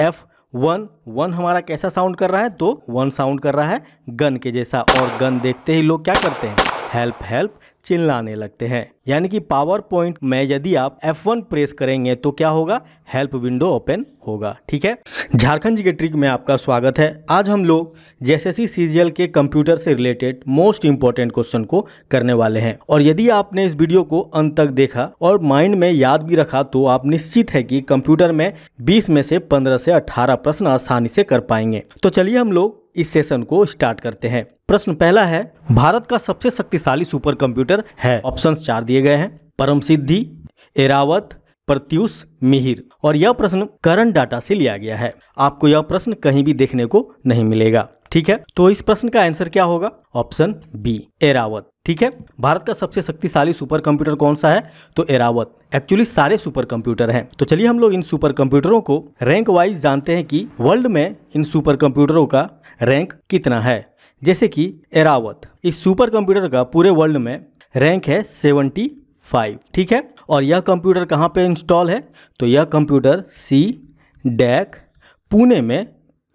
F one, one हमारा कैसा sound कर रहा है तो वन साउंड कर रहा है गन के जैसा, और गन देखते ही लोग क्या करते हैं, हेल्प हेल्प चिल्लाने लगते हैं। यानी कि पावर पॉइंट में यदि आप F1 प्रेस करेंगे तो क्या होगा, हेल्प विंडो ओपन होगा। ठीक है, झारखंड जी के ट्रिक में आपका स्वागत है। आज हम लोग जेएसएससी सीजीएल के कंप्यूटर से रिलेटेड मोस्ट इंपॉर्टेंट क्वेश्चन को करने वाले हैं, और यदि आपने इस वीडियो को अंत तक देखा और माइंड में याद भी रखा तो आप निश्चित है कि कंप्यूटर में 20 में से 15 से 18 प्रश्न आसानी से कर पाएंगे। तो चलिए हम लोग इस सेशन को स्टार्ट करते हैं। प्रश्न पहला है, भारत का सबसे शक्तिशाली सुपर कंप्यूटर है। ऑप्शंस 4 दिए गए हैं, परम सिद्धि, एरावत, प्रत्यूष, मिहिर। और यह प्रश्न करंट डाटा से लिया गया है, आपको यह प्रश्न कहीं भी देखने को नहीं मिलेगा। ठीक है, तो इस प्रश्न का आंसर क्या होगा, ऑप्शन बी, एरावत। ठीक है, भारत का सबसे शक्तिशाली सुपर कंप्यूटर कौन सा है तो एरावत। एक्चुअली सारे सुपर कंप्यूटर हैं, तो चलिए हम लोग इन सुपर कंप्यूटरों को रैंक वाइज जानते हैं कि वर्ल्ड में इन सुपर कंप्यूटरों का रैंक कितना है। जैसे कि एरावत, इस सुपर कंप्यूटर का पूरे वर्ल्ड में रैंक है 75। ठीक है, और यह कंप्यूटर कहाँ पे इंस्टॉल है तो यह कंप्यूटर C-DAC पुणे में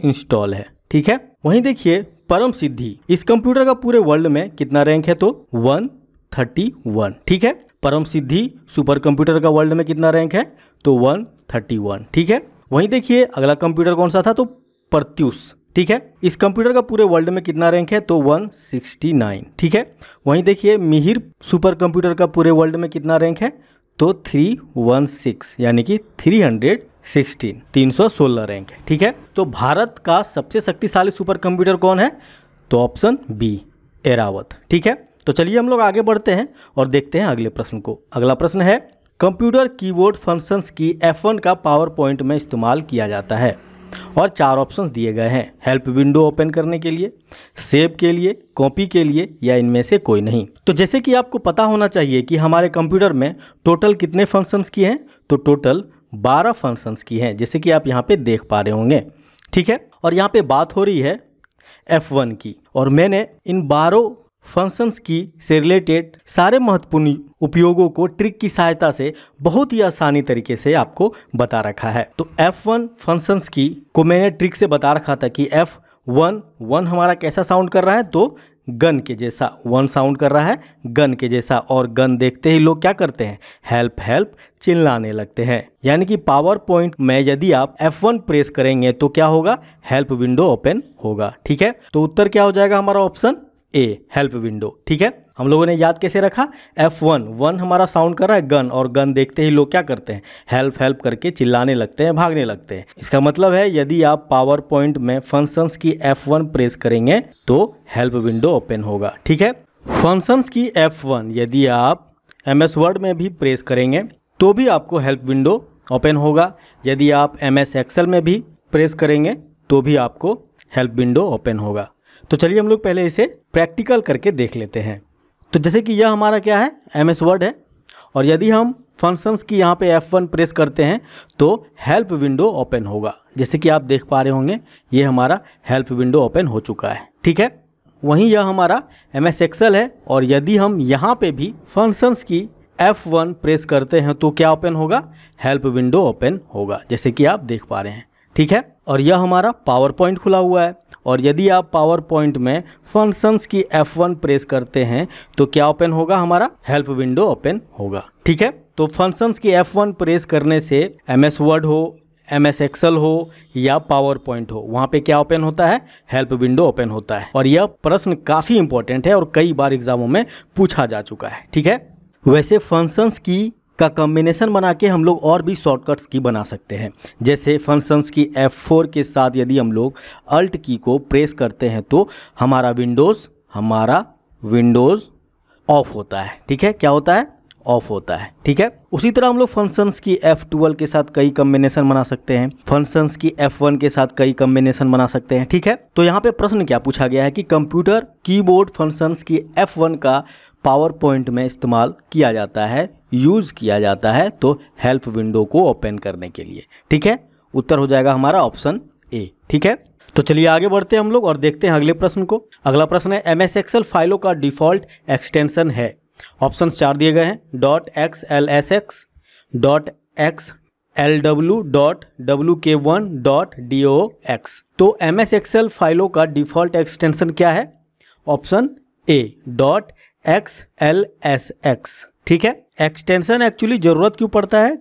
इंस्टॉल है। ठीक है, वहीं देखिए परम सिद्धि, इस कंप्यूटर का पूरे वर्ल्ड में कितना रैंक है तो 131। ठीक है, परम सिद्धि सुपर कंप्यूटर का वर्ल्ड में कितना रैंक है तो 131। ठीक है, वहीं देखिए अगला कंप्यूटर कौन सा था तो प्रत्यूष। ठीक है, इस कंप्यूटर का पूरे वर्ल्ड में कितना रैंक है तो 169। ठीक है, वहीं देखिए मिहिर सुपर कंप्यूटर का पूरे वर्ल्ड में कितना रैंक है तो 316, यानी कि 316, 316 रैंक है। ठीक है, तो भारत का सबसे शक्तिशाली सुपर कंप्यूटर कौन है तो ऑप्शन बी, एरावत। ठीक है, तो चलिए हम लोग आगे बढ़ते हैं और देखते हैं अगले प्रश्न को। अगला प्रश्न है, कंप्यूटर कीबोर्ड फंक्शंस की F1 का पावर पॉइंट में इस्तेमाल किया जाता है। और 4 ऑप्शंस दिए गए हैं, हेल्प विंडो ओपन करने के लिए, सेव के लिए, कॉपी के लिए, या इनमें से कोई नहीं। तो जैसे कि आपको पता होना चाहिए कि हमारे कंप्यूटर में टोटल कितने फंक्शंस की हैं तो टोटल 12 फंक्शंस की हैं, जैसे कि आप यहाँ पे देख पा रहे होंगे। ठीक है, और यहाँ पे बात हो रही है F1 की, और मैंने इन 12 फंक्शंस की से रिलेटेड सारे महत्वपूर्ण उपयोगों को ट्रिक की सहायता से बहुत ही आसानी तरीके से आपको बता रखा है। तो F1 फंक्शंस की को मैंने ट्रिक से बता रखा था कि F1 हमारा कैसा साउंड कर रहा है तो गन के जैसा, वन साउंड कर रहा है गन के जैसा, और गन देखते ही लोग क्या करते हैं, हेल्प हेल्प चिल्लाने लगते हैं। यानी कि पावर पॉइंट में यदि आप F1 प्रेस करेंगे तो क्या होगा, हेल्प विंडो ओपन होगा। ठीक है, तो उत्तर क्या हो जाएगा हमारा, ऑप्शन ए, हेल्प विंडो। ठीक है, हम लोगों ने याद कैसे रखा, F1 हमारा साउंड कर रहा है गन, और गन देखते ही लोग क्या करते हैं, हेल्प हेल्प करके चिल्लाने लगते हैं, भागने लगते हैं। इसका मतलब है यदि आप पावर पॉइंट में फंक्शंस की F1 प्रेस करेंगे तो हेल्प विंडो ओपन होगा। ठीक है, फंक्शंस की F1 यदि आप MS वर्ड में भी प्रेस करेंगे तो भी आपको हेल्प विंडो ओपन होगा, यदि आप MS एक्सेल में भी प्रेस करेंगे तो भी आपको हेल्प विंडो ओपन होगा। तो चलिए हम लोग पहले इसे प्रैक्टिकल करके देख लेते हैं। तो जैसे कि यह हमारा क्या है, MS वर्ड है, और यदि हम फंक्शंस की यहाँ पे F1 प्रेस करते हैं तो हेल्प विंडो ओपन होगा। जैसे कि आप देख पा रहे होंगे ये हमारा हेल्प विंडो ओपन हो चुका है। ठीक है, वहीं यह हमारा MS एक्सेल है, और यदि हम यहाँ पे भी फंक्शंस की F1 प्रेस करते हैं तो क्या ओपन होगा, हेल्प विंडो ओपन होगा, जैसे कि आप देख पा रहे हैं। ठीक है, और यह हमारा पावर पॉइंट खुला हुआ है, और यदि आप पावर पॉइंट में फंक्शंस की F1 प्रेस करते हैं तो क्या ओपन होगा, हमारा हेल्प विंडो ओपन होगा। ठीक है, तो फंक्शंस की F1 प्रेस करने से MS वर्ड हो, MS एक्सेल हो, या पावर पॉइंट हो, वहाँ पे क्या ओपन होता है, हेल्प विंडो ओपन होता है। और यह प्रश्न काफ़ी इंपॉर्टेंट है और कई बार एग्जामों में पूछा जा चुका है। ठीक है, वैसे फंक्शंस की का कॉम्बिनेशन बना के हम लोग और भी शॉर्टकट्स की बना सकते हैं। जैसे फंक्शंस की F4 के साथ यदि हम लोग अल्ट की को प्रेस करते हैं तो हमारा विंडोज़ ऑफ होता है। ठीक है, क्या होता है, ऑफ होता है। ठीक है, उसी तरह हम लोग फंक्शंस की F12 के साथ कई कॉम्बिनेशन बना सकते हैं, फंक्शंस की F1 के साथ कई कॉम्बिनेशन बना सकते हैं। ठीक है, तो यहाँ पे प्रश्न क्या पूछा गया है कि कंप्यूटर कीबोर्ड फंक्शंस की F1 का पावर पॉइंट में इस्तेमाल किया जाता है, यूज़ किया जाता है तो हेल्प विंडो को ओपन करने के लिए। ठीक है, उत्तर हो जाएगा हमारा ऑप्शन ए। ठीक है, तो चलिए आगे बढ़ते हैं हम लोग और देखते हैं अगले प्रश्न को। अगला प्रश्न है, MS एक्सेल फाइलों का डिफ़ॉल्ट एक्सटेंशन है। ऑप्शन 4 दिए गए हैं, .xlsx, .x lw.wk1.dox। तो MS Excel फाइलों का डिफ़ॉल्ट एक्सटेंशन क्या है? Option A .xlsx। ठीक है, एक्सटेंशन एक्चुअली ज़रूरत क्यों पड़ता है?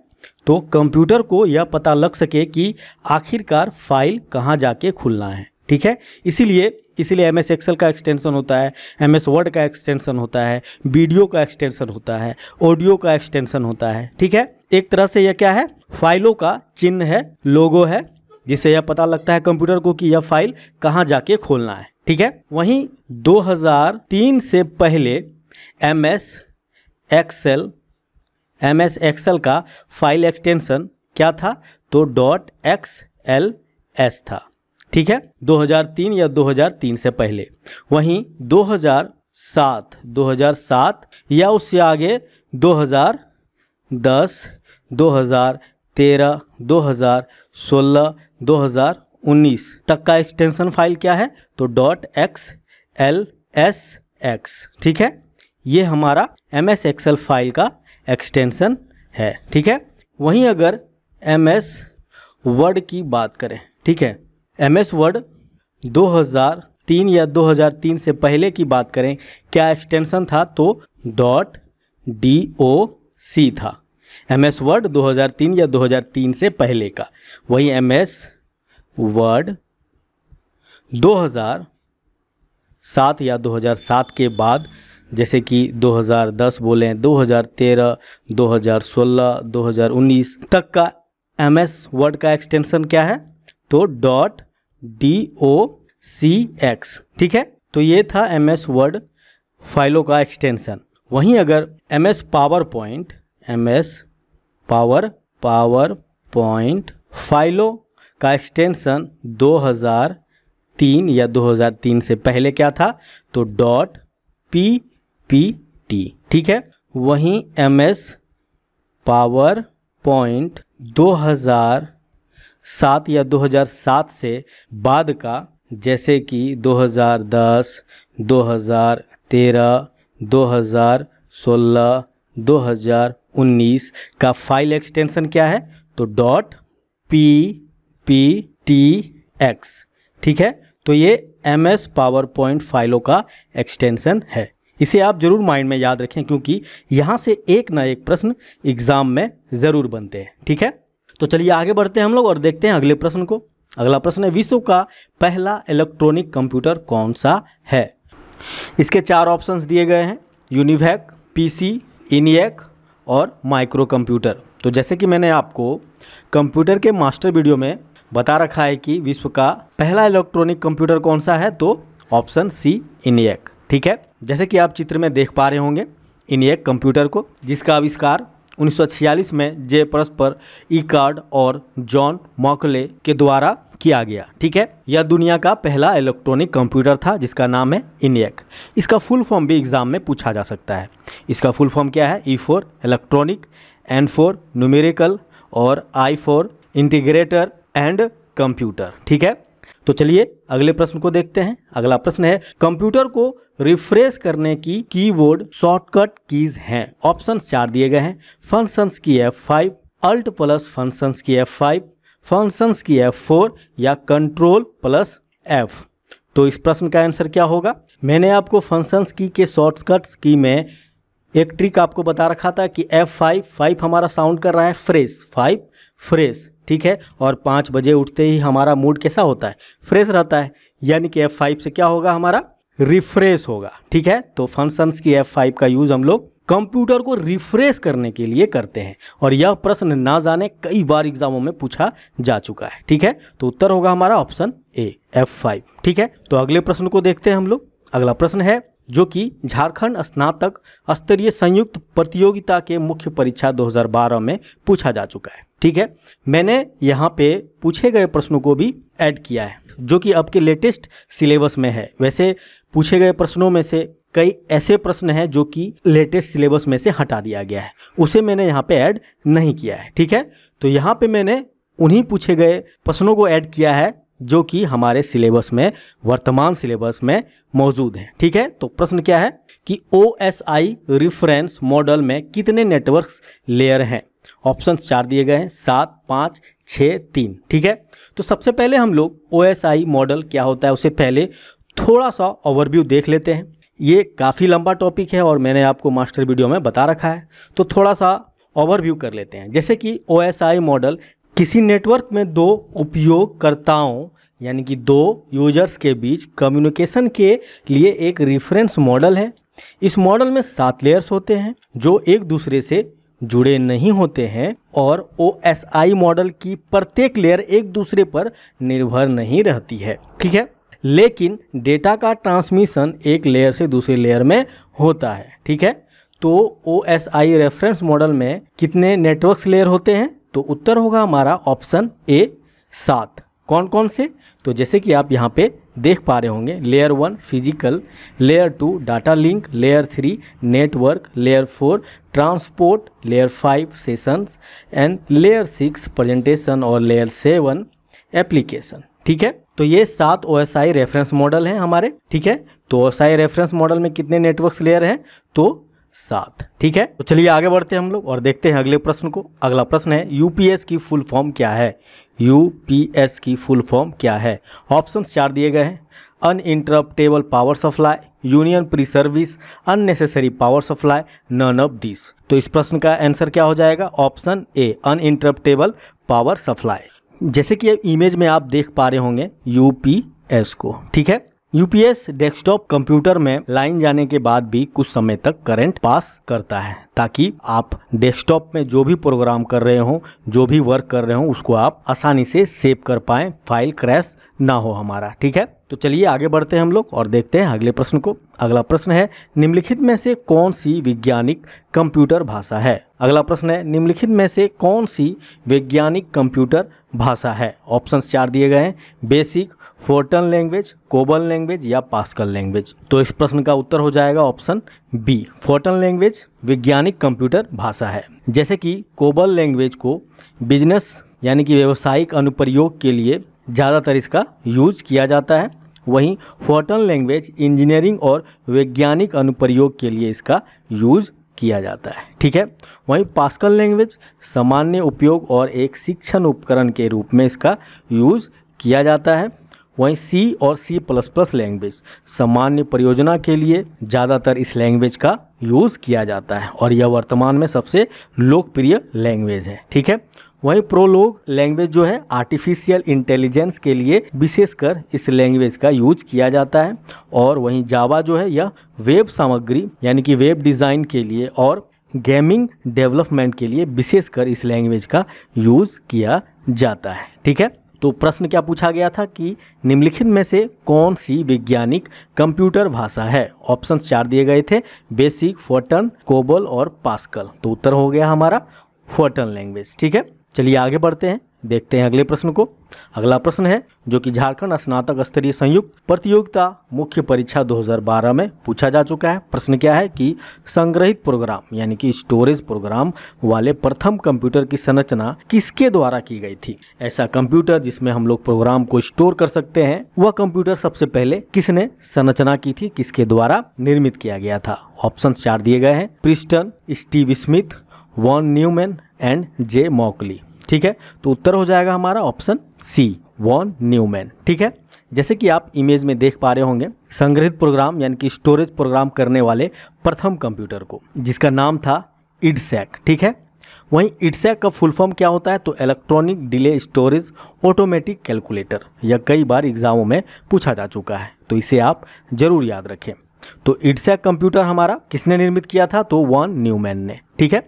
तो कंप्यूटर को यह पता लग सके कि आखिरकार फाइल कहाँ जाके खुलना है। ठीक है, इसीलिए MS Excel का एक्सटेंशन होता है, MS Word का एक्सटेंशन होता है, वीडियो का एक्सटेंशन होता है, ऑडियो का एक्सटेंशन होता है। ठीक है, एक तरह से यह क्या है? फाइलों का चिन्ह है, लोगो है, जिससे यह पता लगता है कंप्यूटर को कि यह फाइल कहाँ जाके खोलना है। ठीक है, वहीं 2003 से पहले MS Excel का फाइल एक्सटेंशन क्या था? तो .xls था। ठीक है, 2003 या 2003 से पहले। वहीं 2007 या उससे आगे 2010, 2013, 2016, 2019 तक का एक्सटेंशन फाइल क्या है? तो .xlsx। ठीक है, ये हमारा MS Excel फाइल का एक्सटेंशन है। ठीक है, वहीं अगर MS Word की बात करें, ठीक है, MS Word 2003 या 2003 से पहले की बात करें, क्या एक्सटेंशन था? तो .doc था। MS Word 2003 या 2003 से पहले का। वही MS Word 2007 या 2007 के बाद, जैसे कि 2010 बोलें, 2013, 2016, 2019 तक का MS Word का एक्सटेंशन क्या है? तो .docx। ठीक है, तो ये था MS Word फाइलों का एक्सटेंशन। वहीं अगर MS PowerPoint फाइलों का एक्सटेंशन 2003 या 2003 से पहले क्या था? तो .ppt। ठीक है, वहीं MS PowerPoint 2007 या 2007 से बाद का, जैसे कि 2010, 2013, 2016, 2019 का फाइल एक्सटेंशन क्या है? तो .pptx। ठीक है, तो ये MS PowerPoint फाइलों का एक्सटेंशन है। इसे आप जरूर माइंड में याद रखें, क्योंकि यहाँ से एक ना एक प्रश्न एग्जाम में ज़रूर बनते हैं। ठीक है, तो चलिए आगे बढ़ते हैं हम लोग और देखते हैं अगले प्रश्न को। अगला प्रश्न है, विश्व का पहला इलेक्ट्रॉनिक कंप्यूटर कौन सा है? इसके चार ऑप्शंस दिए गए हैं, यूनिवैक, PC, ENIAC और माइक्रो कंप्यूटर। तो जैसे कि मैंने आपको कंप्यूटर के मास्टर वीडियो में बता रखा है कि विश्व का पहला इलेक्ट्रॉनिक कंप्यूटर कौन सा है, तो ऑप्शन C ENIAC। ठीक है, जैसे कि आप चित्र में देख पा रहे होंगे ENIAC कंप्यूटर को, जिसका आविष्कार 1946 में J. Presper Eckert और जॉन मॉकले के द्वारा किया गया। ठीक है, यह दुनिया का पहला इलेक्ट्रॉनिक कंप्यूटर था, जिसका नाम है ENIAC। इसका फुल फॉर्म भी एग्जाम में पूछा जा सकता है। इसका फुल फॉर्म क्या है? E4 इलेक्ट्रॉनिक, N4 न्यूमेरिकल और I4 इंटीग्रेटर एंड कंप्यूटर। ठीक है, तो चलिए अगले प्रश्न को देखते हैं। अगला प्रश्न है, कंप्यूटर को रिफ्रेश करने की कीबोर्ड शॉर्टकट कीज हैं। ऑप्शन चार दिए गए हैं, फंक्शंस की F5, अल्ट प्लस फंक्शंस की F5, फंक्शंस की F4 या कंट्रोल प्लस F। तो इस प्रश्न का आंसर क्या होगा? मैंने आपको फंक्शंस की के शॉर्टकट्स की में एक ट्रिक आपको बता रखा था कि F5 हमारा साउंड कर रहा है फ्रेश, 5 फ्रेश। ठीक है, और 5 बजे उठते ही हमारा मूड कैसा होता है? फ्रेश रहता है, यानी कि F5 से क्या होगा? हमारा रिफ्रेश होगा। ठीक है, तो फंक्शंस की F5 का यूज हम लोग कंप्यूटर को रिफ्रेश करने के लिए करते हैं, और यह प्रश्न ना जाने कई बार एग्जामों में पूछा जा चुका है। ठीक है, तो उत्तर होगा हमारा ऑप्शन ए F5। ठीक है, तो अगले प्रश्न को देखते हैं हम लोग। अगला प्रश्न है, जो कि झारखंड स्नातक स्तरीय संयुक्त प्रतियोगिता के मुख्य परीक्षा 2012 में पूछा जा चुका है। ठीक है, मैंने यहाँ पे पूछे गए प्रश्नों को भी ऐड किया है, जो कि आपके लेटेस्ट सिलेबस में है। वैसे पूछे गए प्रश्नों में से कई ऐसे प्रश्न हैं जो कि लेटेस्ट सिलेबस में से हटा दिया गया है, उसे मैंने यहाँ पे ऐड नहीं किया है। ठीक है, तो यहाँ पे मैंने उन्हीं पूछे गए प्रश्नों को ऐड किया है जो कि हमारे सिलेबस में, वर्तमान सिलेबस में मौजूद है। ठीक है, तो प्रश्न क्या है कि OSI रिफरेंस मॉडल में कितने नेटवर्क्स लेयर हैं? ऑप्शंस चार दिए गए हैं 7, 5, 6, 3। ठीक है, तो सबसे पहले हम लोग ओएसआई मॉडल क्या होता है उससे पहले थोड़ा सा ओवरव्यू देख लेते हैं। ये काफ़ी लंबा टॉपिक है और मैंने आपको मास्टर वीडियो में बता रखा है, तो थोड़ा सा ओवरव्यू कर लेते हैं। जैसे कि ओएसआई मॉडल किसी नेटवर्क में दो उपयोगकर्ताओं यानी कि दो यूजर्स के बीच कम्युनिकेशन के लिए एक रेफरेंस मॉडल है। इस मॉडल में 7 लेयर्स होते हैं जो एक दूसरे से जुड़े नहीं होते हैं और ओएसआई मॉडल की प्रत्येक लेयर एक दूसरे पर निर्भर नहीं रहती है। ठीक है, लेकिन डेटा का ट्रांसमिशन एक लेयर से दूसरे लेयर में होता है। ठीक है, तो ओएसआई रेफरेंस मॉडल में कितने नेटवर्क्स लेयर होते हैं? तो उत्तर होगा हमारा ऑप्शन ए 7। कौन कौन से? तो जैसे कि आप यहाँ पे देख पा रहे होंगे, layer 1 physical, layer 2 data link, layer 3 network, layer 4 transport, layer 5 sessions and layer 6 presentation और लेयर 7 एप्लीकेशन। ठीक है, तो ये 7 ओएसआई रेफरेंस मॉडल हैं हमारे। ठीक है, तो ओएसआई रेफरेंस मॉडल में कितने नेटवर्क्स लेयर हैं? तो 7। ठीक है, तो चलिए आगे बढ़ते हैं हम लोग और देखते हैं अगले प्रश्न को। अगला प्रश्न है यूपीएस की फुल फॉर्म क्या है? यूपीएस की फुल फॉर्म क्या है? ऑप्शंस 4 दिए गए हैं, uninterruptible power supply, union pre service, unnecessary power supply, none of this. तो इस प्रश्न का आंसर क्या हो जाएगा? Option A uninterruptible power supply. जैसे कि इमेज में आप देख पा रहे होंगे यूपीएस को। ठीक है, यूपीएस डेस्कटॉप कंप्यूटर में लाइन जाने के बाद भी कुछ समय तक करंट पास करता है ताकि आप डेस्कटॉप में जो भी प्रोग्राम कर रहे हो, जो भी वर्क कर रहे हो, उसको आप आसानी से सेव कर पाएं, फाइल क्रैश ना हो हमारा। ठीक है, तो चलिए आगे बढ़ते हैं हम लोग और देखते हैं अगले प्रश्न को। अगला प्रश्न है निम्नलिखित में से कौन सी वैज्ञानिक कंप्यूटर भाषा है? अगला प्रश्न है निम्नलिखित में से कौन सी वैज्ञानिक कंप्यूटर भाषा है? ऑप्शंस 4 दिए गए हैं, basic, Fortran language, COBOL language या पास्कल लैंग्वेज। तो इस प्रश्न का उत्तर हो जाएगा ऑप्शन बी, फोर्टन लैंग्वेज वैज्ञानिक कंप्यूटर भाषा है। जैसे कि कोबल लैंग्वेज को बिजनेस यानी कि व्यावसायिक अनुप्रयोग के लिए ज़्यादातर इसका यूज किया जाता है, वहीं फोर्टन लैंग्वेज इंजीनियरिंग और वैज्ञानिक अनुप्रयोग के लिए इसका यूज किया जाता है। ठीक है, वहीं पास्कल लैंग्वेज सामान्य उपयोग और एक शिक्षण उपकरण के रूप में इसका यूज किया जाता है, वहीं सी और C++ लैंग्वेज सामान्य परियोजना के लिए ज़्यादातर इस लैंग्वेज का यूज़ किया जाता है और यह वर्तमान में सबसे लोकप्रिय लैंग्वेज है। ठीक है, वहीं प्रोलॉग लैंग्वेज जो है आर्टिफिशियल इंटेलिजेंस के लिए विशेषकर इस लैंग्वेज का यूज किया जाता है, और वहीं जावा जो है यह वेब सामग्री यानी कि वेब डिज़ाइन के लिए और गेमिंग डेवलपमेंट के लिए विशेषकर इस लैंग्वेज का यूज़ किया जाता है। ठीक है, तो प्रश्न क्या पूछा गया था कि निम्नलिखित में से कौन सी वैज्ञानिक कंप्यूटर भाषा है? ऑप्शन 4 दिए गए थे, बेसिक, फोर्टन, कोबल और पास्कल। तो उत्तर हो गया हमारा फोर्टन लैंग्वेज। ठीक है, चलिए आगे बढ़ते हैं, देखते हैं अगले प्रश्न को। अगला प्रश्न है जो कि झारखंड स्नातक स्तरीय संयुक्त प्रतियोगिता मुख्य परीक्षा 2012 में पूछा जा चुका है। प्रश्न क्या है कि संग्रहित प्रोग्राम यानी कि स्टोरेज प्रोग्राम वाले प्रथम कंप्यूटर की संरचना किसके द्वारा की गई थी? ऐसा कंप्यूटर जिसमें हम लोग प्रोग्राम को स्टोर कर सकते हैं, वह कंप्यूटर सबसे पहले किसने संरचना की थी, किसके द्वारा निर्मित किया गया था? ऑप्शन 4 दिए गए हैं, Preston, Steve Smith, von Neumann and J. Mauchly. ठीक है, तो उत्तर हो जाएगा हमारा ऑप्शन सी, वॉन न्यूमैन। ठीक है, जैसे कि आप इमेज में देख पा रहे होंगे संग्रहित प्रोग्राम यानी कि स्टोरेज प्रोग्राम करने वाले प्रथम कंप्यूटर को, जिसका नाम था EDSAC। ठीक है, वहीं EDSAC का फुल फॉर्म क्या होता है? तो electronic delay storage automatic calculator. यह कई बार एग्जामों में पूछा जा चुका है, तो इसे आप जरूर याद रखें। तो EDSAC कंप्यूटर हमारा किसने निर्मित किया था? तो वॉन न्यूमैन ने। ठीक है,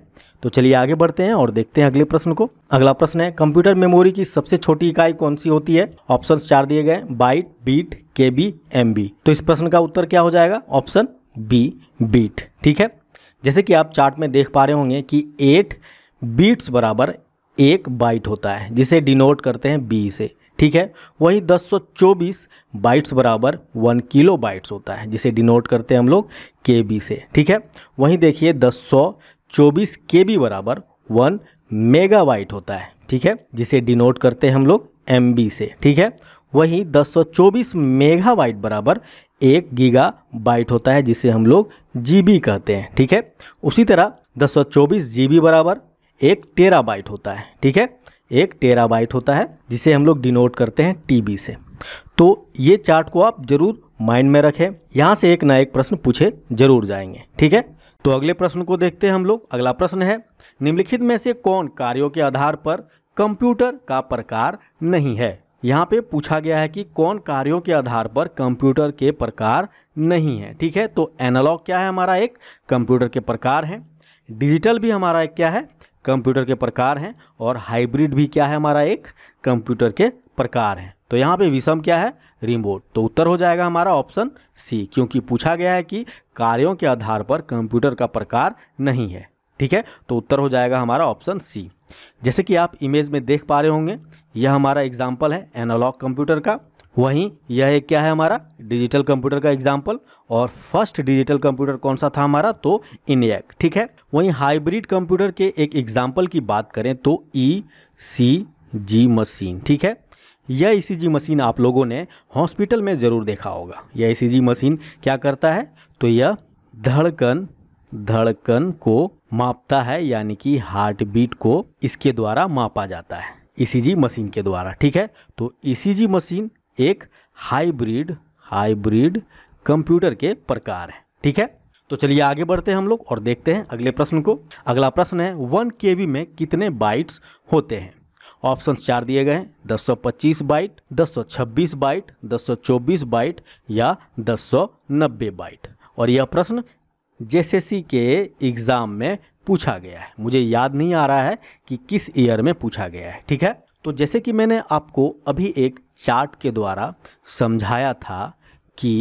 तो चलिए आगे बढ़ते हैं और देखते हैं अगले प्रश्न को। अगला प्रश्न है कंप्यूटर मेमोरी की सबसे छोटी इकाई कौन सी होती है? ऑप्शन 4 दिए गए, बाइट, बीट, केबी, एमबी। तो इस प्रश्न का उत्तर क्या हो जाएगा? Option B, beat. ठीक है, जैसे कि आप चार्ट में देख पा रहे होंगे कि 8 बीट्स बराबर 1 बाइट होता है, जिसे डिनोट करते हैं बी से। ठीक है, वही 1024 बाइट्स बराबर 1 किलो बाइट्स होता है, जिसे डिनोट करते हैं हम लोग केबी से। ठीक है, वहीं देखिए 1024 केबी बराबर 1 मेगाबाइट होता है, ठीक है, जिसे डिनोट करते हैं हम लोग एमबी से। ठीक है, वहीं 1024 मेगाबाइट बराबर 1 गीगाबाइट होता है, जिसे हम लोग जीबी कहते हैं। ठीक है, उसी तरह 1024 जीबी बराबर एक टेराबाइट होता है, ठीक है, एक टेराबाइट होता है जिसे हम लोग डिनोट करते हैं टीबी से। तो ये चार्ट को आप जरूर माइंड में रखें, यहाँ से एक ना एक प्रश्न पूछे जरूर जाएंगे, ठीक है। तो अगले प्रश्न को देखते हैं हम लोग। अगला प्रश्न है, निम्नलिखित में से कौन कार्यों के आधार पर कंप्यूटर का प्रकार नहीं है। यहाँ पे पूछा गया है कि कौन कार्यों के आधार पर कंप्यूटर के प्रकार नहीं है, ठीक है। तो एनालॉग क्या है हमारा, एक कंप्यूटर के प्रकार है, डिजिटल भी हमारा एक क्या है, कंप्यूटर के प्रकार हैं, और हाइब्रिड भी क्या है हमारा, एक कंप्यूटर के प्रकार हैं। तो यहाँ पे विषम क्या है, रिमोट। तो उत्तर हो जाएगा हमारा ऑप्शन सी, क्योंकि पूछा गया है कि कार्यों के आधार पर कंप्यूटर का प्रकार नहीं है, ठीक है। तो उत्तर हो जाएगा हमारा ऑप्शन सी। जैसे कि आप इमेज में देख पा रहे होंगे, यह हमारा एग्जाम्पल है एनालॉग कंप्यूटर का, वहीं यह एक क्या है हमारा डिजिटल कंप्यूटर का एग्जाम्पल, और फर्स्ट डिजिटल कंप्यूटर कौन सा था हमारा, तो ENIAC, ठीक है। वहीं हाइब्रिड कंप्यूटर के एक एग्जाम्पल की बात करें तो ECG मशीन, ठीक है। यह ECG मशीन आप लोगों ने हॉस्पिटल में ज़रूर देखा होगा। यह ECG मशीन क्या करता है, तो यह धड़कन को मापता है, यानी कि हार्ट बीट को इसके द्वारा मापा जाता है, ECG मशीन के द्वारा, ठीक है। तो ECG मशीन एक हाइब्रिड कंप्यूटर के प्रकार है, ठीक है। तो चलिए आगे बढ़ते हैं हम लोग और देखते हैं अगले प्रश्न को। अगला प्रश्न है, 1 KB में कितने बाइट्स होते हैं। ऑप्शंस 4 दिए गए हैं, 1025 बाइट, 1026 बाइट, 1024 बाइट या 1090 बाइट। और यह प्रश्न JSSC के एग्ज़ाम में पूछा गया है, मुझे याद नहीं आ रहा है कि किस ईयर में पूछा गया है, ठीक है। तो जैसे कि मैंने आपको अभी एक चार्ट के द्वारा समझाया था कि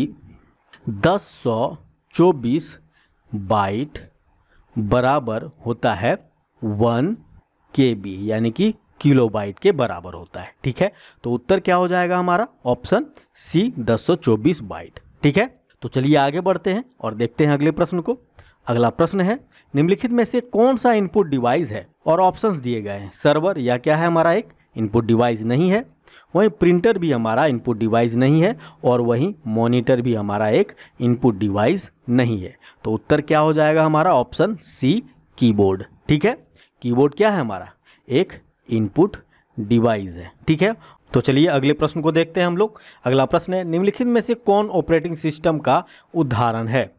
1024 बाइट बराबर होता है 1 KB, यानी कि किलोबाइट के बराबर होता है, ठीक है। तो उत्तर क्या हो जाएगा हमारा, ऑप्शन सी 1024 बाइट, ठीक है। तो चलिए आगे बढ़ते हैं और देखते हैं अगले प्रश्न को। अगला प्रश्न है, निम्नलिखित में से कौन सा इनपुट डिवाइस है, और ऑप्शंस दिए गए हैं, सर्वर या क्या है हमारा एक इनपुट डिवाइस नहीं है, वहीं प्रिंटर भी हमारा इनपुट डिवाइस नहीं है, और वहीं मॉनिटर भी हमारा एक इनपुट डिवाइस नहीं है। तो उत्तर क्या हो जाएगा हमारा, ऑप्शन सी कीबोर्ड, ठीक है। कीबोर्ड क्या है हमारा, एक इनपुट डिवाइस है, ठीक है। तो चलिए अगले प्रश्न को देखते हैं हम लोग। अगला प्रश्न है, निम्नलिखित में से कौन ऑपरेटिंग सिस्टम का उदाहरण है,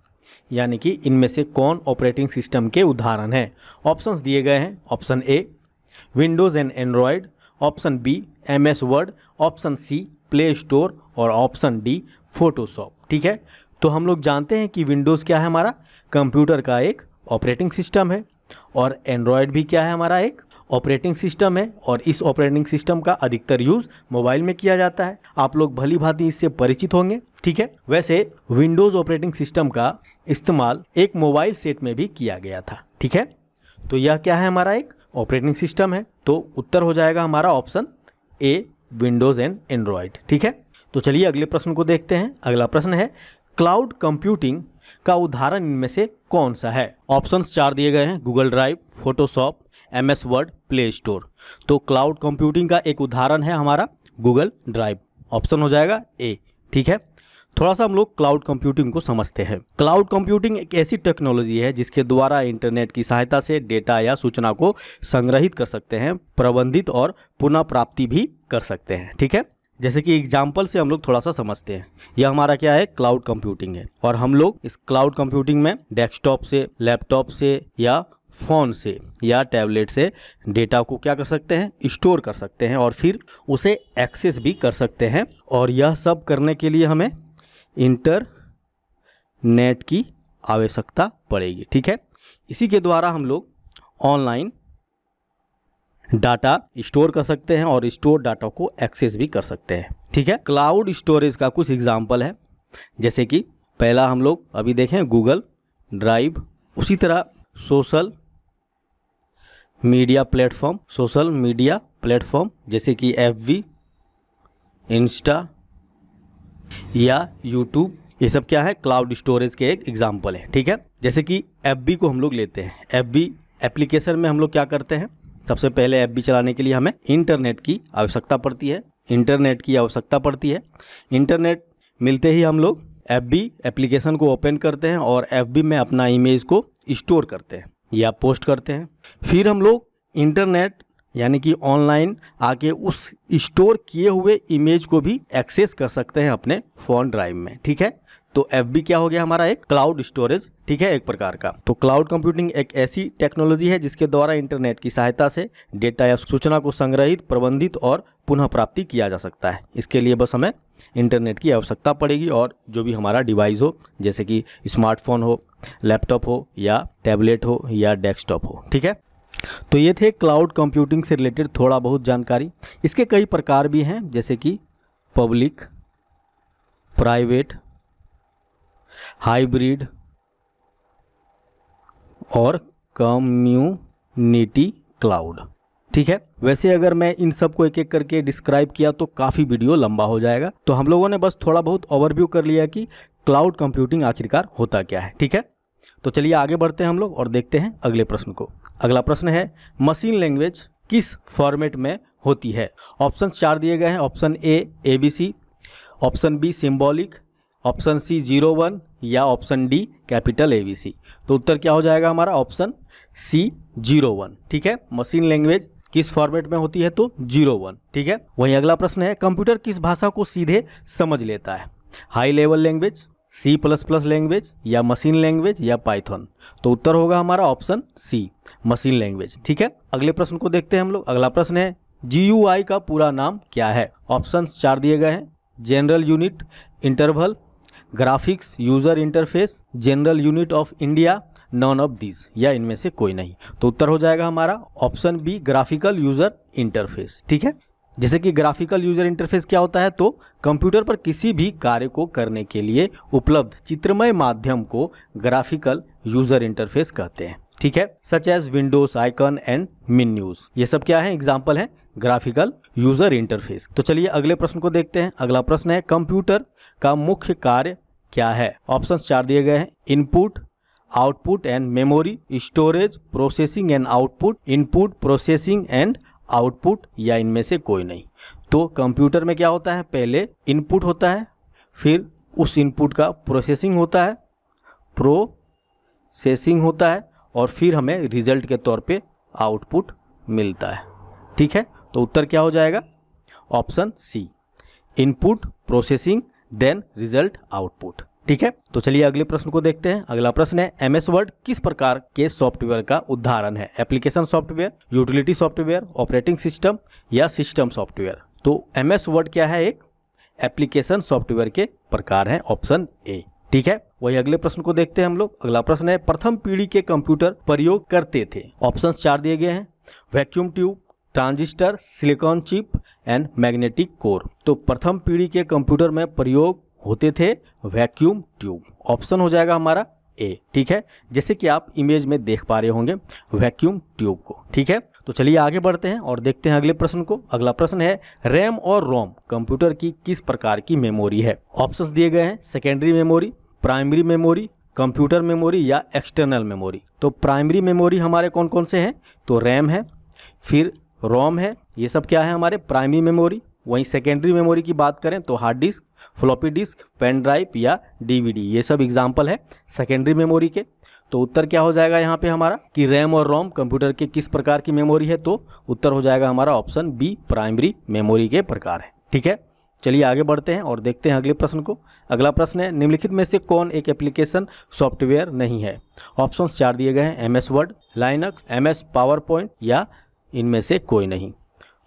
यानी कि इनमें से कौन ऑपरेटिंग सिस्टम के उदाहरण हैं। ऑप्शंस दिए गए हैं, option A Windows and Android, option B MS Word, option C Play Store, और ऑप्शन डी फोटोशॉप, ठीक है। तो हम लोग जानते हैं कि विंडोज़ क्या है हमारा, कंप्यूटर का एक ऑपरेटिंग सिस्टम है, और एंड्रॉयड भी क्या है हमारा एक ऑपरेटिंग सिस्टम है, और इस ऑपरेटिंग सिस्टम का अधिकतर यूज़ मोबाइल में किया जाता है। आप लोग भली भांति इससे परिचित होंगे, ठीक है। वैसे विंडोज़ ऑपरेटिंग सिस्टम का इस्तेमाल एक मोबाइल सेट में भी किया गया था, ठीक है। तो यह क्या है हमारा एक ऑपरेटिंग सिस्टम है। तो उत्तर हो जाएगा हमारा option A Windows and Android, ठीक है। तो चलिए अगले प्रश्न को देखते हैं। अगला प्रश्न है, क्लाउड कंप्यूटिंग का उदाहरण इनमें से कौन सा है। ऑप्शंस 4 दिए गए हैं, Google Drive, Photoshop, MS Word, Play Store. तो क्लाउड कंप्यूटिंग का एक उदाहरण है हमारा गूगल ड्राइव, ऑप्शन हो जाएगा ए, ठीक है। थोड़ा सा हम लोग क्लाउड कंप्यूटिंग को समझते हैं। क्लाउड कंप्यूटिंग एक ऐसी टेक्नोलॉजी है जिसके द्वारा इंटरनेट की सहायता से डेटा या सूचना को संग्रहित कर सकते हैं, प्रबंधित और पुनः प्राप्ति भी कर सकते हैं, ठीक है। जैसे कि एग्जाम्पल से हम लोग थोड़ा सा समझते हैं, यह हमारा क्या है, क्लाउड कंप्यूटिंग है, और हम लोग इस क्लाउड कंप्यूटिंग में डेस्कटॉप से, लैपटॉप से, या फ़ोन से, या टैबलेट से डेटा को क्या कर सकते हैं, स्टोर कर सकते हैं, और फिर उसे एक्सेस भी कर सकते हैं। और यह सब करने के लिए हमें इंटरनेट की आवश्यकता पड़ेगी, ठीक है। इसी के द्वारा हम लोग ऑनलाइन डाटा स्टोर कर सकते हैं और स्टोर डाटा को एक्सेस भी कर सकते हैं, ठीक है। क्लाउड स्टोरेज का कुछ एग्जाम्पल है, जैसे कि पहला हम लोग अभी देखें गूगल ड्राइव, उसी तरह सोशल मीडिया प्लेटफॉर्म जैसे कि FB, इंस्टा या यूट्यूब, ये सब क्या है क्लाउड स्टोरेज के एक एग्जाम्पल है, ठीक है। जैसे कि FB को हम लोग लेते हैं, FB एप्लीकेशन में हम लोग क्या करते हैं, सबसे पहले FB चलाने के लिए हमें इंटरनेट की आवश्यकता पड़ती है, इंटरनेट मिलते ही हम लोग FB एप्लीकेशन को ओपन करते हैं और FB में अपना इमेज को स्टोर करते हैं या पोस्ट करते हैं। फिर हम लोग इंटरनेट यानी कि ऑनलाइन आके उस स्टोर किए हुए इमेज को भी एक्सेस कर सकते हैं अपने फोन ड्राइव में। ठीक है, तो FB क्या हो गया हमारा, एक क्लाउड स्टोरेज, ठीक है, एक प्रकार का। तो क्लाउड कंप्यूटिंग एक ऐसी टेक्नोलॉजी है जिसके द्वारा इंटरनेट की सहायता से डेटा या सूचना को संग्रहित, प्रबंधित और पुनः प्राप्ति किया जा सकता है। इसके लिए बस हमें इंटरनेट की आवश्यकता पड़ेगी और जो भी हमारा डिवाइस हो, जैसे कि स्मार्टफोन हो, लैपटॉप हो या टैबलेट हो या डेस्कटॉप हो। ठीक है, तो ये थे क्लाउड कंप्यूटिंग से रिलेटेड थोड़ा बहुत जानकारी। इसके कई प्रकार भी हैं, जैसे कि पब्लिक, प्राइवेट, हाइब्रिड और कम्युनिटी क्लाउड। ठीक है, वैसे अगर मैं इन सब को एक एक करके डिस्क्राइब किया तो काफ़ी वीडियो लंबा हो जाएगा, तो हम लोगों ने बस थोड़ा बहुत ओवरव्यू कर लिया कि क्लाउड कंप्यूटिंग आखिरकार होता क्या है। ठीक है, तो चलिए आगे बढ़ते हैं हम लोग और देखते हैं अगले प्रश्न को। अगला प्रश्न है, मशीन लैंग्वेज किस फॉर्मेट में होती है। ऑप्शन 4 दिए गए हैं, option A ABC, option B symbolic, option C 01 या ऑप्शन D कैपिटल ABC। तो उत्तर क्या हो जाएगा हमारा, ऑप्शन C 01। ठीक है, मशीन लैंग्वेज किस फॉर्मेट में होती है तो 01। ठीक है, वहीं अगला प्रश्न है, कंप्यूटर किस भाषा को सीधे समझ लेता है, high level language, C++ language या मशीन लैंग्वेज या पाइथन। तो उत्तर होगा हमारा ऑप्शन C मशीन लैंग्वेज। ठीक है, अगले प्रश्न को देखते हैं हम लोग। अगला प्रश्न है, GUI का पूरा नाम क्या है। ऑप्शन 4 दिए गए हैं, general unit, interval, graphics user interface, general unit of India, none of this या इनमें से कोई नहीं। तो उत्तर हो जाएगा हमारा option B graphical user interface. ठीक है, जैसे कि ग्राफिकल यूजर इंटरफेस क्या होता है तो कंप्यूटर पर किसी भी कार्य को करने के लिए उपलब्ध चित्रमय माध्यम को ग्राफिकल यूजर इंटरफेस कहते हैं। ठीक है, such as Windows, icon and menus, ये सब क्या है, एग्जाम्पल है ग्राफिकल यूजर इंटरफेस। तो चलिए अगले प्रश्न को देखते हैं। अगला प्रश्न है, कंप्यूटर का मुख्य कार्य क्या है। ऑप्शन 4 दिए गए हैं, input, output and memory, storage, processing and output, input, processing and output या इनमें से कोई नहीं। तो कंप्यूटर में क्या होता है, पहले इनपुट होता है, फिर उस इनपुट का प्रोसेसिंग होता है, और फिर हमें रिजल्ट के तौर पे आउटपुट मिलता है। ठीक है, तो उत्तर क्या हो जाएगा, option C input, processing, then result, output. ठीक है, तो चलिए अगले प्रश्न को देखते हैं। अगला प्रश्न है, MS Word किस प्रकार के सॉफ्टवेयर का उदाहरण है, application software, utility software, operating system या सिस्टम सॉफ्टवेयर। तो MS Word क्या है, एक एप्लीकेशन सॉफ्टवेयर के प्रकार है, ऑप्शन A। ठीक है, वही अगले प्रश्न को देखते हैं हम लोग। अगला प्रश्न है, प्रथम पीढ़ी के कंप्यूटर प्रयोग करते थे। ऑप्शन 4 दिए गए हैं, vacuum tube, transistor, silicon chip and magnetic core. तो प्रथम पीढ़ी के कंप्यूटर में प्रयोग होते थे वैक्यूम ट्यूब, ऑप्शन हो जाएगा हमारा A। ठीक है, जैसे कि आप इमेज में देख पा रहे होंगे वैक्यूम ट्यूब को। ठीक है, तो चलिए आगे बढ़ते हैं और देखते हैं अगले प्रश्न को। अगला प्रश्न है, रैम और रोम कंप्यूटर की किस प्रकार की मेमोरी है। ऑप्शंस दिए गए हैं, secondary memory, primary memory, computer memory या एक्सटर्नल मेमोरी। तो प्राइमरी मेमोरी हमारे कौन कौन से हैं, तो रैम है, फिर रोम है, ये सब क्या है हमारे प्राइमरी मेमोरी। वहीं सेकेंडरी मेमोरी की बात करें तो hard disk, floppy disk, pen drive या DVD, ये सब एग्जाम्पल है सेकेंडरी मेमोरी के। तो उत्तर क्या हो जाएगा यहाँ पे हमारा कि रैम और रोम कंप्यूटर के किस प्रकार की मेमोरी है, तो उत्तर हो जाएगा हमारा ऑप्शन B प्राइमरी मेमोरी के प्रकार है। ठीक है, चलिए आगे बढ़ते हैं और देखते हैं अगले प्रश्न को। अगला प्रश्न है, निम्नलिखित में से कौन एक एप्लीकेशन सॉफ्टवेयर नहीं है। ऑप्शन 4 दिए गए हैं, MS Word, Linux, MS PowerPoint या इनमें से कोई नहीं।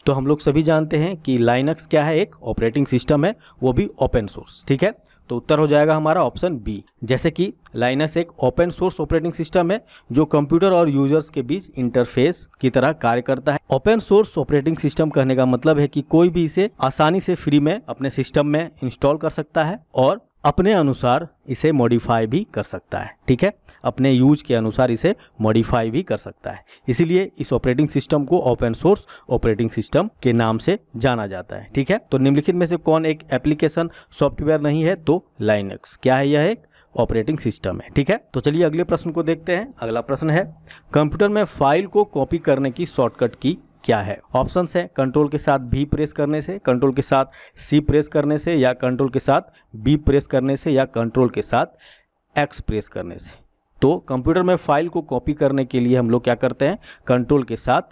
तो हम लोग सभी जानते हैं कि लाइनक्स क्या है, एक ऑपरेटिंग सिस्टम है, वो भी ओपन सोर्स। ठीक है, तो उत्तर हो जाएगा हमारा ऑप्शन B। जैसे कि लाइनक्स एक ओपन सोर्स ऑपरेटिंग सिस्टम है जो कंप्यूटर और यूजर्स के बीच इंटरफेस की तरह कार्य करता है। ओपन सोर्स ऑपरेटिंग सिस्टम कहने का मतलब है कि कोई भी इसे आसानी से फ्री में अपने सिस्टम में इंस्टॉल कर सकता है और अपने अनुसार इसे मॉडिफाई भी कर सकता है। ठीक है, अपने यूज के अनुसार इसे मॉडिफाई भी कर सकता है, इसीलिए इस ऑपरेटिंग सिस्टम को ओपन सोर्स ऑपरेटिंग सिस्टम के नाम से जाना जाता है। ठीक है, तो निम्नलिखित में से कौन एक एप्लीकेशन सॉफ्टवेयर नहीं है, तो लाइनक्स क्या है, यह एक ऑपरेटिंग सिस्टम है। ठीक है, तो चलिए अगले प्रश्न को देखते हैं। अगला प्रश्न है, कंप्यूटर में फाइल को कॉपी करने की शॉर्टकट की क्या है। ऑप्शंस है, कंट्रोल के साथ V प्रेस करने से, कंट्रोल के साथ C प्रेस करने से या कंट्रोल के साथ B प्रेस करने से या कंट्रोल के साथ X प्रेस करने से। तो कंप्यूटर में फाइल को कॉपी करने के लिए हम लोग क्या करते हैं, कंट्रोल के साथ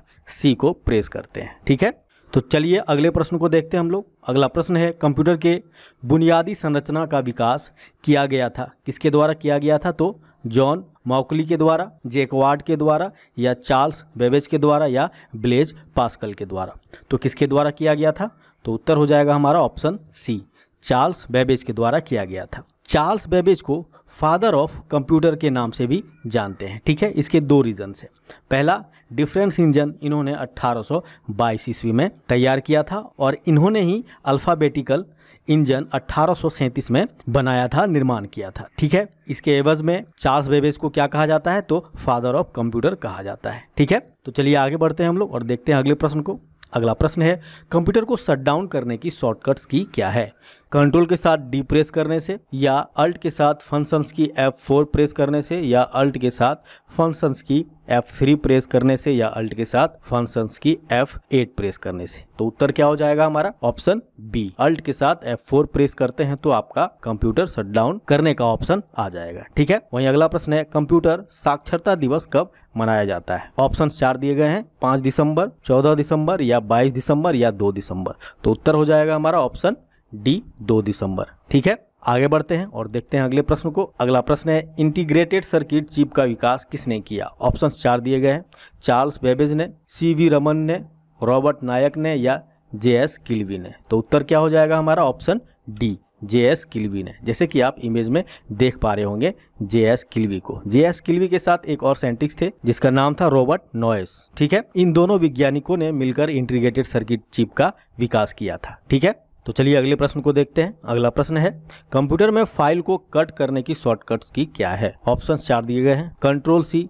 सी को प्रेस करते हैं। ठीक है, तो चलिए अगले प्रश्न को देखते हैं हम लोग। अगला प्रश्न है, कंप्यूटर के बुनियादी संरचना का विकास किया गया था, किसके द्वारा किया गया था, तो जॉन मॉकली के द्वारा, जैकवार्ड के द्वारा, या चार्ल्स बेबेज के द्वारा, या ब्लेज पास्कल के द्वारा। तो किसके द्वारा किया गया था, तो उत्तर हो जाएगा हमारा ऑप्शन सी, चार्ल्स बेबेज के द्वारा किया गया था। चार्ल्स बेबेज को फादर ऑफ कंप्यूटर के नाम से भी जानते हैं। ठीक है, इसके दो रीज़न से, पहला डिफरेंस इंजन इन्होंने 1822 ईस्वी में तैयार किया था और इन्होंने ही अल्फ़ाबेटिकल इंजन 1837 में बनाया था, निर्माण किया था। ठीक है, इसके एवज में चार्ल्स बेबेज को क्या कहा जाता है, तो फादर ऑफ कंप्यूटर कहा जाता है। ठीक है, तो चलिए आगे बढ़ते हैं हम लोग और देखते हैं अगले प्रश्न को। अगला प्रश्न है, कंप्यूटर को शट डाउन करने की शॉर्टकट्स की क्या है, कंट्रोल के साथ डी प्रेस करने से, या अल्ट के साथ फंक्शंस की F4 प्रेस करने से, या अल्ट के साथ फंक्शंस की F3 प्रेस करने से, या अल्ट के साथ फंक्शंस की F8 प्रेस करने से। तो उत्तर क्या हो जाएगा हमारा, ऑप्शन बी, अल्ट के साथ F4 प्रेस करते हैं तो आपका कंप्यूटर शट डाउन करने का ऑप्शन आ जाएगा। ठीक है, वहीं अगला प्रश्न है, कंप्यूटर साक्षरता दिवस कब मनाया जाता है, ऑप्शन 4 दिए गए हैं, 5 दिसंबर, 14 दिसंबर, या 22 दिसंबर, या 2 दिसंबर। तो उत्तर हो जाएगा हमारा ऑप्शन डी, 2 दिसंबर। ठीक है, आगे बढ़ते हैं और देखते हैं अगले प्रश्न को। अगला प्रश्न है, इंटीग्रेटेड सर्किट चिप का विकास किसने किया, ऑप्शन 4 दिए गए हैं, चार्ल्स बेबेज ने, सीवी रमन ने, रॉबर्ट नायक ने, या जेएस किल्वी ने। तो उत्तर क्या हो जाएगा हमारा ऑप्शन डी, जेएस किल्वी ने। जैसे कि आप इमेज में देख पा रहे होंगे जेएस किल्वी को। जेएस किल्वी के साथ एक और साइंटिस्ट थे जिसका नाम था रॉबर्ट नॉयस। ठीक है, इन दोनों वैज्ञानिकों ने मिलकर इंटीग्रेटेड सर्किट चिप का विकास किया था। ठीक है, तो चलिए अगले प्रश्न को देखते हैं। अगला प्रश्न है, कंप्यूटर में फाइल को कट करने की शॉर्टकट्स की क्या है, ऑप्शन 4 दिए गए हैं, कंट्रोल सी,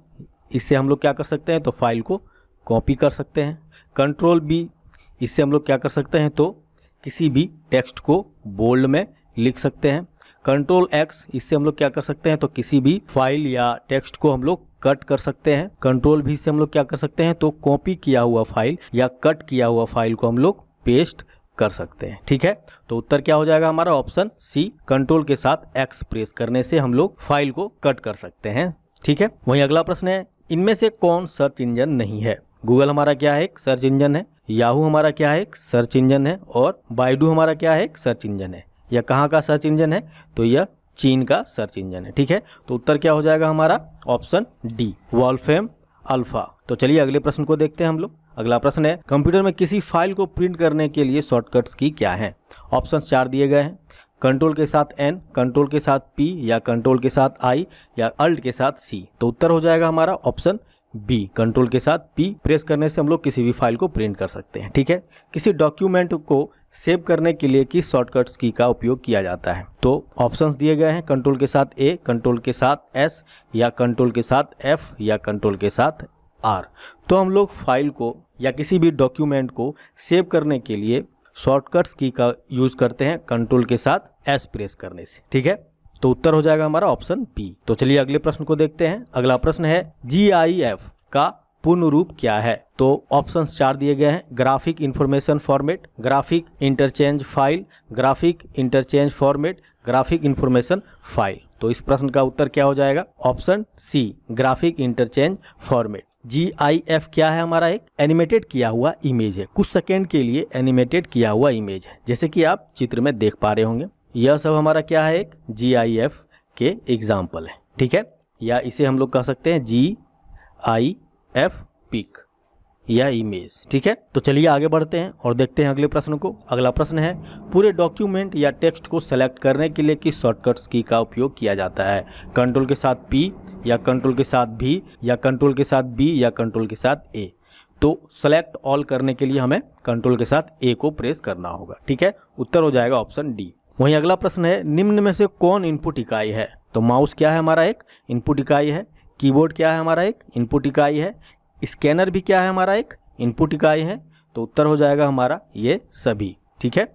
इससे हम लोग क्या कर सकते हैं, तो फाइल को कॉपी कर सकते हैं, कंट्रोल बी, इससे हम लोग क्या कर सकते हैं, तो किसी भी टेक्स्ट को बोल्ड में लिख सकते हैं, कंट्रोल एक्स, इससे हम लोग क्या कर सकते हैं, तो किसी भी फाइल या टेक्स्ट को हम लोग कट कर सकते हैं, कंट्रोल भी से हम लोग क्या कर सकते हैं, तो कॉपी किया हुआ फाइल या कट किया हुआ फाइल को हम लोग पेस्ट कर सकते हैं। ठीक है, तो उत्तर क्या हो जाएगा हमारा ऑप्शन सी, कंट्रोल के साथ एक्स प्रेस करने से हम लोग फाइल को कट कर सकते हैं। ठीक है, वहीं अगला प्रश्न है, इनमें से कौन सर्च इंजन नहीं है, गूगल हमारा क्या है, एक सर्च इंजन है, याहू हमारा क्या है, एक सर्च इंजन है, और बाइडू हमारा क्या है, एक सर्च इंजन है। यह कहाँ का सर्च इंजन है, तो यह चीन का सर्च इंजन है। ठीक है, तो उत्तर क्या हो जाएगा हमारा ऑप्शन डी, वॉल्फ्राम अल्फा। तो चलिए अगले प्रश्न को देखते हैं हम लोग। अगला प्रश्न है, कंप्यूटर में किसी फाइल को प्रिंट करने के लिए शॉर्टकट्स की क्या है, ऑप्शन 4 दिए गए हैं, कंट्रोल के साथ एन, कंट्रोल के साथ पी, या कंट्रोल के साथ आई, या अल्ट के साथ सी। तो उत्तर हो जाएगा हमारा ऑप्शन बी, कंट्रोल के साथ पी प्रेस करने से हम लोग किसी भी फाइल को प्रिंट कर सकते हैं। ठीक है, किसी डॉक्यूमेंट को सेव करने के लिए किस शॉर्टकट्स की का उपयोग किया जाता है, तो ऑप्शंस दिए गए हैं, कंट्रोल के साथ ए, कंट्रोल के साथ एस, या कंट्रोल के साथ एफ, या कंट्रोल के साथ आर। तो हम लोग फाइल को या किसी भी डॉक्यूमेंट को सेव करने के लिए शॉर्टकट्स की का यूज़ करते हैं, कंट्रोल के साथ एस प्रेस करने से। ठीक है, तो उत्तर हो जाएगा हमारा ऑप्शन पी। तो चलिए अगले प्रश्न को देखते हैं। अगला प्रश्न है, GIF का पूर्ण रूप क्या है, तो ऑप्शन 4 दिए गए हैं, graphic information format, graphic interchange file, graphic interchange format, graphic information file. तो इस प्रश्न का उत्तर क्या हो जाएगा, option C, graphic interchange format. GIF क्या है हमारा, एक एनिमेटेड किया हुआ इमेज है, कुछ सेकेंड के लिए एनिमेटेड किया हुआ इमेज है, जैसे कि आप चित्र में देख पा रहे होंगे। यह सब हमारा क्या है, एक GIF के एग्जाम्पल है। ठीक है, या इसे हम लोग कह सकते हैं GIF पिक या इमेज। ठीक है, तो चलिए आगे बढ़ते हैं और देखते हैं अगले प्रश्न को। अगला प्रश्न है, पूरे डॉक्यूमेंट या टेक्स्ट को सेलेक्ट करने के लिए किस शॉर्टकट्स की का उपयोग किया जाता है, कंट्रोल के साथ पी, या कंट्रोल के साथ भी, या कंट्रोल के साथ बी, या कंट्रोल के साथ ए। तो सेलेक्ट ऑल करने के लिए हमें कंट्रोल के साथ ए को प्रेस करना होगा। ठीक है, उत्तर हो जाएगा ऑप्शन डी। वहीं अगला प्रश्न है, निम्न में से कौन इनपुट इकाई है, तो माउस क्या है हमारा, एक इनपुट इकाई है, कीबोर्ड क्या है हमारा, एक इनपुट इकाई है, स्कैनर भी क्या है हमारा, एक इनपुट इकाई है। तो उत्तर हो जाएगा हमारा ये सभी। ठीक है,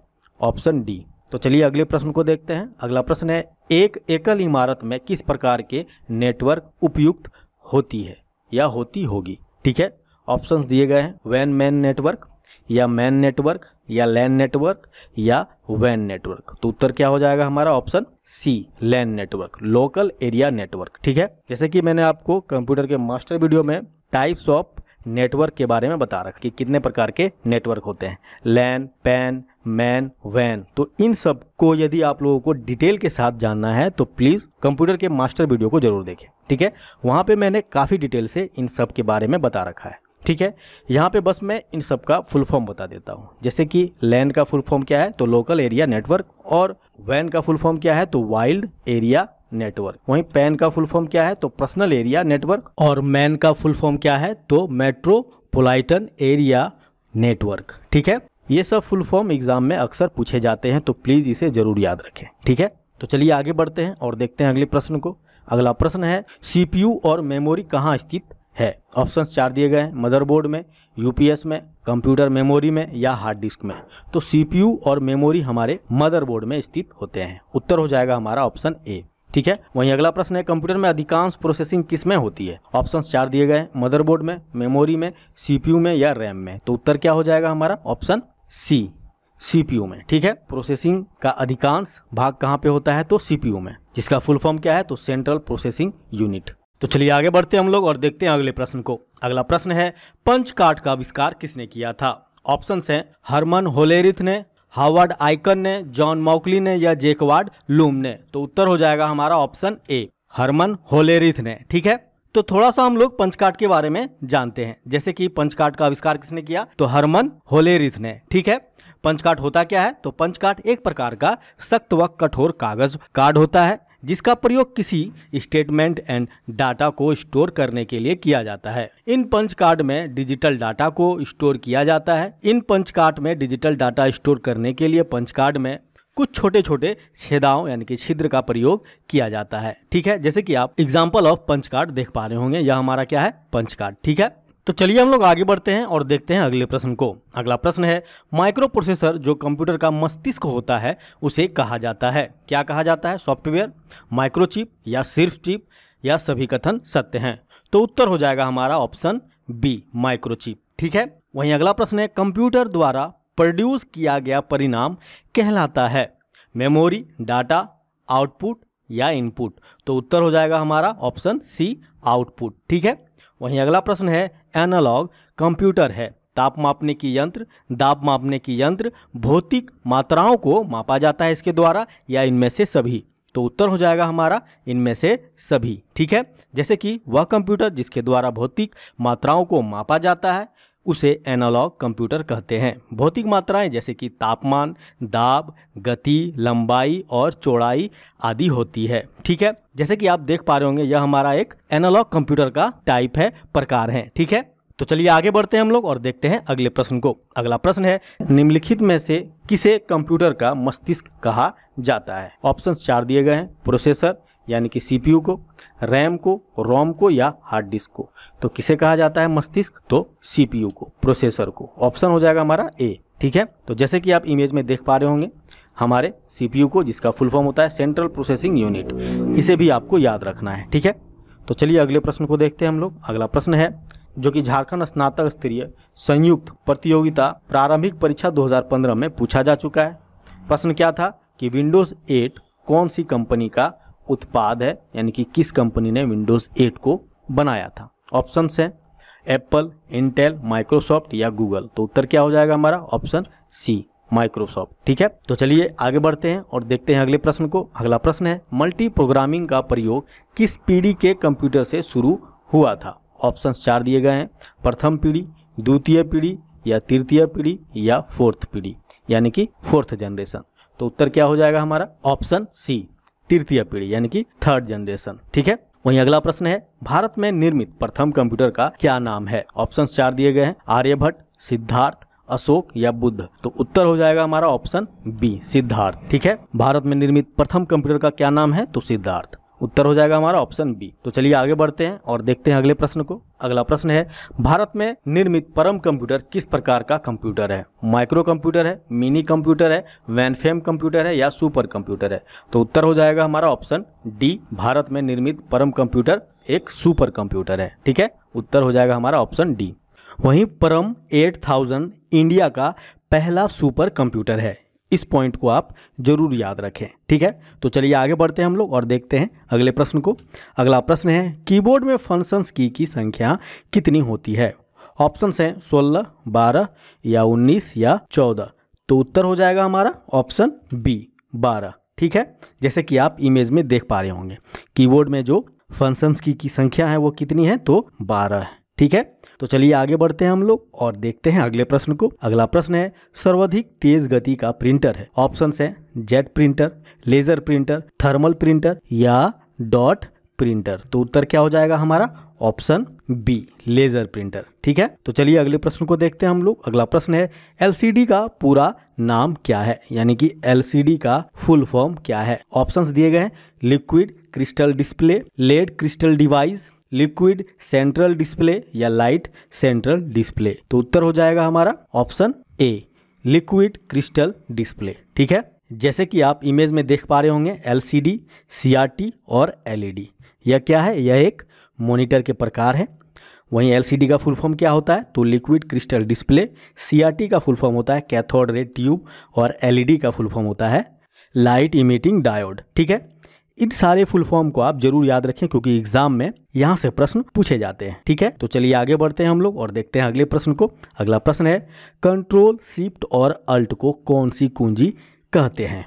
ऑप्शन डी। तो चलिए अगले प्रश्न को देखते हैं। अगला प्रश्न है, एक एकल इमारत में किस प्रकार के नेटवर्क उपयुक्त होती है या होती होगी। ठीक है, ऑप्शंस दिए गए हैं, वैन मैन नेटवर्क, या मैन नेटवर्क या लैन नेटवर्क या वैन नेटवर्क। तो उत्तर क्या हो जाएगा हमारा option C, LAN network, local area network. ठीक है, जैसे कि मैंने आपको कंप्यूटर के मास्टर वीडियो में टाइप्स ऑफ नेटवर्क के बारे में बता रखा कि कितने प्रकार के नेटवर्क होते हैं, लैन, पैन, मैन, वैन। तो इन सब को यदि आप लोगों को डिटेल के साथ जानना है तो प्लीज़ कंप्यूटर के मास्टर वीडियो को जरूर देखें। ठीक है, वहाँ पे मैंने काफ़ी डिटेल से इन सब के बारे में बता रखा है। ठीक है, यहाँ पे बस मैं इन सब का फुल फॉर्म बता देता हूँ। जैसे कि लैन का फुल फॉर्म क्या है तो लोकल एरिया नेटवर्क, और वैन का फुल फॉर्म क्या है तो वाइल्ड एरिया नेटवर्क, वहीं पैन का फुल फॉर्म क्या है तो पर्सनल एरिया नेटवर्क, और मैन का फुल फॉर्म क्या है तो मेट्रोपोलिटन एरिया नेटवर्क। ठीक है, ये सब फुल फॉर्म एग्जाम में अक्सर पूछे जाते हैं तो प्लीज़ इसे जरूर याद रखें। ठीक है, तो चलिए आगे बढ़ते हैं और देखते हैं अगले प्रश्न को। अगला प्रश्न है CPU और मेमोरी कहाँ स्थित है। ऑप्शंस 4 दिए गए हैं, मदरबोर्ड में, यूपीएस में, कंप्यूटर मेमोरी में या हार्ड डिस्क में। तो CPU और मेमोरी हमारे मदरबोर्ड में स्थित होते हैं। उत्तर हो जाएगा हमारा ऑप्शन ए। ठीक है, वहीं अगला प्रश्न है कंप्यूटर में अधिकांश प्रोसेसिंग किस में होती है। ऑप्शंस 4 दिए गए हैं, मदरबोर्ड में, मेमोरी में, CPU में या रैम में। तो उत्तर क्या हो जाएगा हमारा ऑप्शन सी, CPU में। ठीक है, प्रोसेसिंग का अधिकांश भाग कहाँ पे होता है तो CPU में, जिसका फुल फॉर्म क्या है तो सेंट्रल प्रोसेसिंग यूनिट। तो चलिए आगे बढ़ते हैं हम लोग और देखते हैं अगले प्रश्न को। अगला प्रश्न है पंचकार्ड का आविष्कार किसने किया था। ऑप्शंस हैं हरमन होलेरिथ ने, हावर्ड आइकन ने, जॉन मॉकली ने या जैकवार्ड लूम ने। तो उत्तर हो जाएगा हमारा ऑप्शन ए, हरमन होलेरिथ ने। ठीक है, तो थोड़ा सा हम लोग पंचकार्ड के बारे में जानते हैं। जैसे कि पंचकार्ड का आविष्कार किसने किया तो हरमन होलेरिथ ने। ठीक है, पंचकार्ड होता क्या है तो पंचकार्ड एक प्रकार का सख्त व कठोर कागज कार्ड होता है जिसका प्रयोग किसी स्टेटमेंट एंड डाटा को स्टोर करने के लिए किया जाता है। इन पंच कार्ड में डिजिटल डाटा को स्टोर किया जाता है। इन पंच कार्ड में डिजिटल डाटा स्टोर करने के लिए पंच कार्ड में कुछ छोटे छोटे छेदाओं यानी कि छिद्र का प्रयोग किया जाता है। ठीक है, जैसे कि आप एग्जाम्पल ऑफ पंच कार्ड देख पा रहे होंगे। यह हमारा क्या है, पंच कार्ड। ठीक है, तो चलिए हम लोग आगे बढ़ते हैं और देखते हैं अगले प्रश्न को। अगला प्रश्न है माइक्रो प्रोसेसर जो कंप्यूटर का मस्तिष्क होता है उसे कहा जाता है, क्या कहा जाता है, सॉफ्टवेयर, माइक्रोचिप या सिर्फ चिप या सभी कथन सत्य हैं। तो उत्तर हो जाएगा हमारा ऑप्शन बी, माइक्रोचिप। ठीक है, वहीं अगला प्रश्न है कंप्यूटर द्वारा प्रोड्यूस किया गया परिणाम कहलाता है मेमोरी, डाटा, आउटपुट या इनपुट। तो उत्तर हो जाएगा हमारा ऑप्शन सी, आउटपुट। ठीक है, वहीं अगला प्रश्न है एनालॉग कंप्यूटर है, ताप मापने की यंत्र, दाब मापने की यंत्र, भौतिक मात्राओं को मापा जाता है इसके द्वारा या इनमें से सभी। तो उत्तर हो जाएगा हमारा इनमें से सभी। ठीक है, जैसे कि वह कंप्यूटर जिसके द्वारा भौतिक मात्राओं को मापा जाता है उसे एनालॉग कंप्यूटर कहते हैं। भौतिक मात्राएं जैसे कि तापमान, दाब, गति, लंबाई और चौड़ाई आदि होती है। ठीक है, जैसे कि आप देख पा रहे होंगे यह हमारा एक एनालॉग कंप्यूटर का टाइप है, प्रकार है। ठीक है, तो चलिए आगे बढ़ते हैं हम लोग और देखते हैं अगले प्रश्न को। अगला प्रश्न है निम्नलिखित में से किसे कंप्यूटर का मस्तिष्क कहा जाता है। ऑप्शन 4 दिए गए हैं, प्रोसेसर यानी कि CPU को, रैम को, रोम को या हार्ड डिस्क को। तो किसे कहा जाता है मस्तिष्क तो CPU को, प्रोसेसर को। ऑप्शन हो जाएगा हमारा ए। ठीक है, तो जैसे कि आप इमेज में देख पा रहे होंगे हमारे CPU को, जिसका फुल फॉर्म होता है सेंट्रल प्रोसेसिंग यूनिट, इसे भी आपको याद रखना है। ठीक है, तो चलिए अगले प्रश्न को देखते हैं हम लोग। अगला प्रश्न है जो कि झारखंड स्नातक स्तरीय संयुक्त प्रतियोगिता प्रारंभिक परीक्षा 2015 में पूछा जा चुका है। प्रश्न क्या था कि विंडोज़ 8 कौन सी कंपनी का उत्पाद है, यानी कि किस कंपनी ने विंडोज़ 8 को बनाया था। ऑप्शंस हैं एप्पल, इंटेल, माइक्रोसॉफ्ट या गूगल। तो उत्तर क्या हो जाएगा हमारा ऑप्शन सी, माइक्रोसॉफ्ट। ठीक है, तो चलिए आगे बढ़ते हैं और देखते हैं अगले प्रश्न को। अगला प्रश्न है मल्टी प्रोग्रामिंग का प्रयोग किस पीढ़ी के कंप्यूटर से शुरू हुआ था। ऑप्शंस 4 दिए गए हैं, प्रथम पीढ़ी, द्वितीय पीढ़ी या तृतीय पीढ़ी या फोर्थ पीढ़ी यानी कि फोर्थ जनरेशन। तो उत्तर क्या हो जाएगा हमारा ऑप्शन सी, तृतीय पीढ़ी यानी कि थर्ड जनरेशन। ठीक है, वहीं अगला प्रश्न है भारत में निर्मित प्रथम कंप्यूटर का क्या नाम है। ऑप्शंस 4 दिए गए हैं, आर्यभट्ट, सिद्धार्थ, अशोक या बुद्ध। तो उत्तर हो जाएगा हमारा ऑप्शन बी, सिद्धार्थ। ठीक है, भारत में निर्मित प्रथम कंप्यूटर का क्या नाम है तो सिद्धार्थ। उत्तर हो जाएगा हमारा ऑप्शन बी। तो चलिए आगे बढ़ते हैं और देखते हैं अगले प्रश्न को। अगला प्रश्न है भारत में निर्मित परम कंप्यूटर किस प्रकार का कंप्यूटर है। माइक्रो कंप्यूटर है, मिनी कंप्यूटर है, वैनफेम कंप्यूटर है या सुपर कंप्यूटर है। तो उत्तर हो जाएगा हमारा ऑप्शन डी, भारत में निर्मित परम कंप्यूटर एक सुपर कंप्यूटर है। ठीक है, उत्तर हो जाएगा हमारा ऑप्शन डी। वहीं परम 8000 इंडिया का पहला सुपर कंप्यूटर है। इस पॉइंट को आप जरूर याद रखें, ठीक है। तो चलिए आगे बढ़ते हैं हम लोग और देखते हैं अगले प्रश्न को। अगला प्रश्न है कीबोर्ड में फंक्शंस की संख्या कितनी होती है। ऑप्शंस हैं 16, 12 या 19 या 14। तो उत्तर हो जाएगा हमारा ऑप्शन बी 12, ठीक है। जैसे कि आप इमेज में देख पा रहे होंगे कीबोर्ड में जो फंक्शंस की संख्या है वो कितनी है, तो 12 है, ठीक है। तो चलिए आगे बढ़ते हैं हम लोग और देखते हैं अगले प्रश्न को। अगला प्रश्न है सर्वाधिक तेज गति का प्रिंटर है। ऑप्शंस है jet printer, laser printer, thermal printer या डॉट प्रिंटर। तो उत्तर क्या हो जाएगा हमारा ऑप्शन बी लेजर प्रिंटर, ठीक है। तो चलिए अगले प्रश्न को देखते हैं हम लोग। अगला प्रश्न है एलसीडी का पूरा नाम क्या है, यानी कि एलसीडी का फुल फॉर्म क्या है। ऑप्शंस दिए गए हैं liquid crystal display, led crystal device, liquid central display या लाइट सेंट्रल डिस्प्ले। तो उत्तर हो जाएगा हमारा option A liquid crystal display, ठीक है। जैसे कि आप इमेज में देख पा रहे होंगे एलसीडी, सीआरटी और एलईडी, यह क्या है, यह एक मॉनिटर के प्रकार है। वहीं एलसीडी का फुल फॉर्म क्या होता है, तो लिक्विड क्रिस्टल डिस्प्ले। सीआरटी का फुल फॉर्म होता है कैथोड रे ट्यूब और एलईडी का फुल फॉर्म होता है लाइट इमिटिंग डायोड, ठीक है। इन सारे फुल फॉर्म को आप जरूर याद रखें क्योंकि एग्जाम में यहाँ से प्रश्न पूछे जाते हैं, ठीक है। तो चलिए आगे बढ़ते हैं हम लोग और देखते हैं अगले प्रश्न को। अगला प्रश्न है कंट्रोल शिफ्ट और अल्ट को कौन सी कुंजी कहते हैं।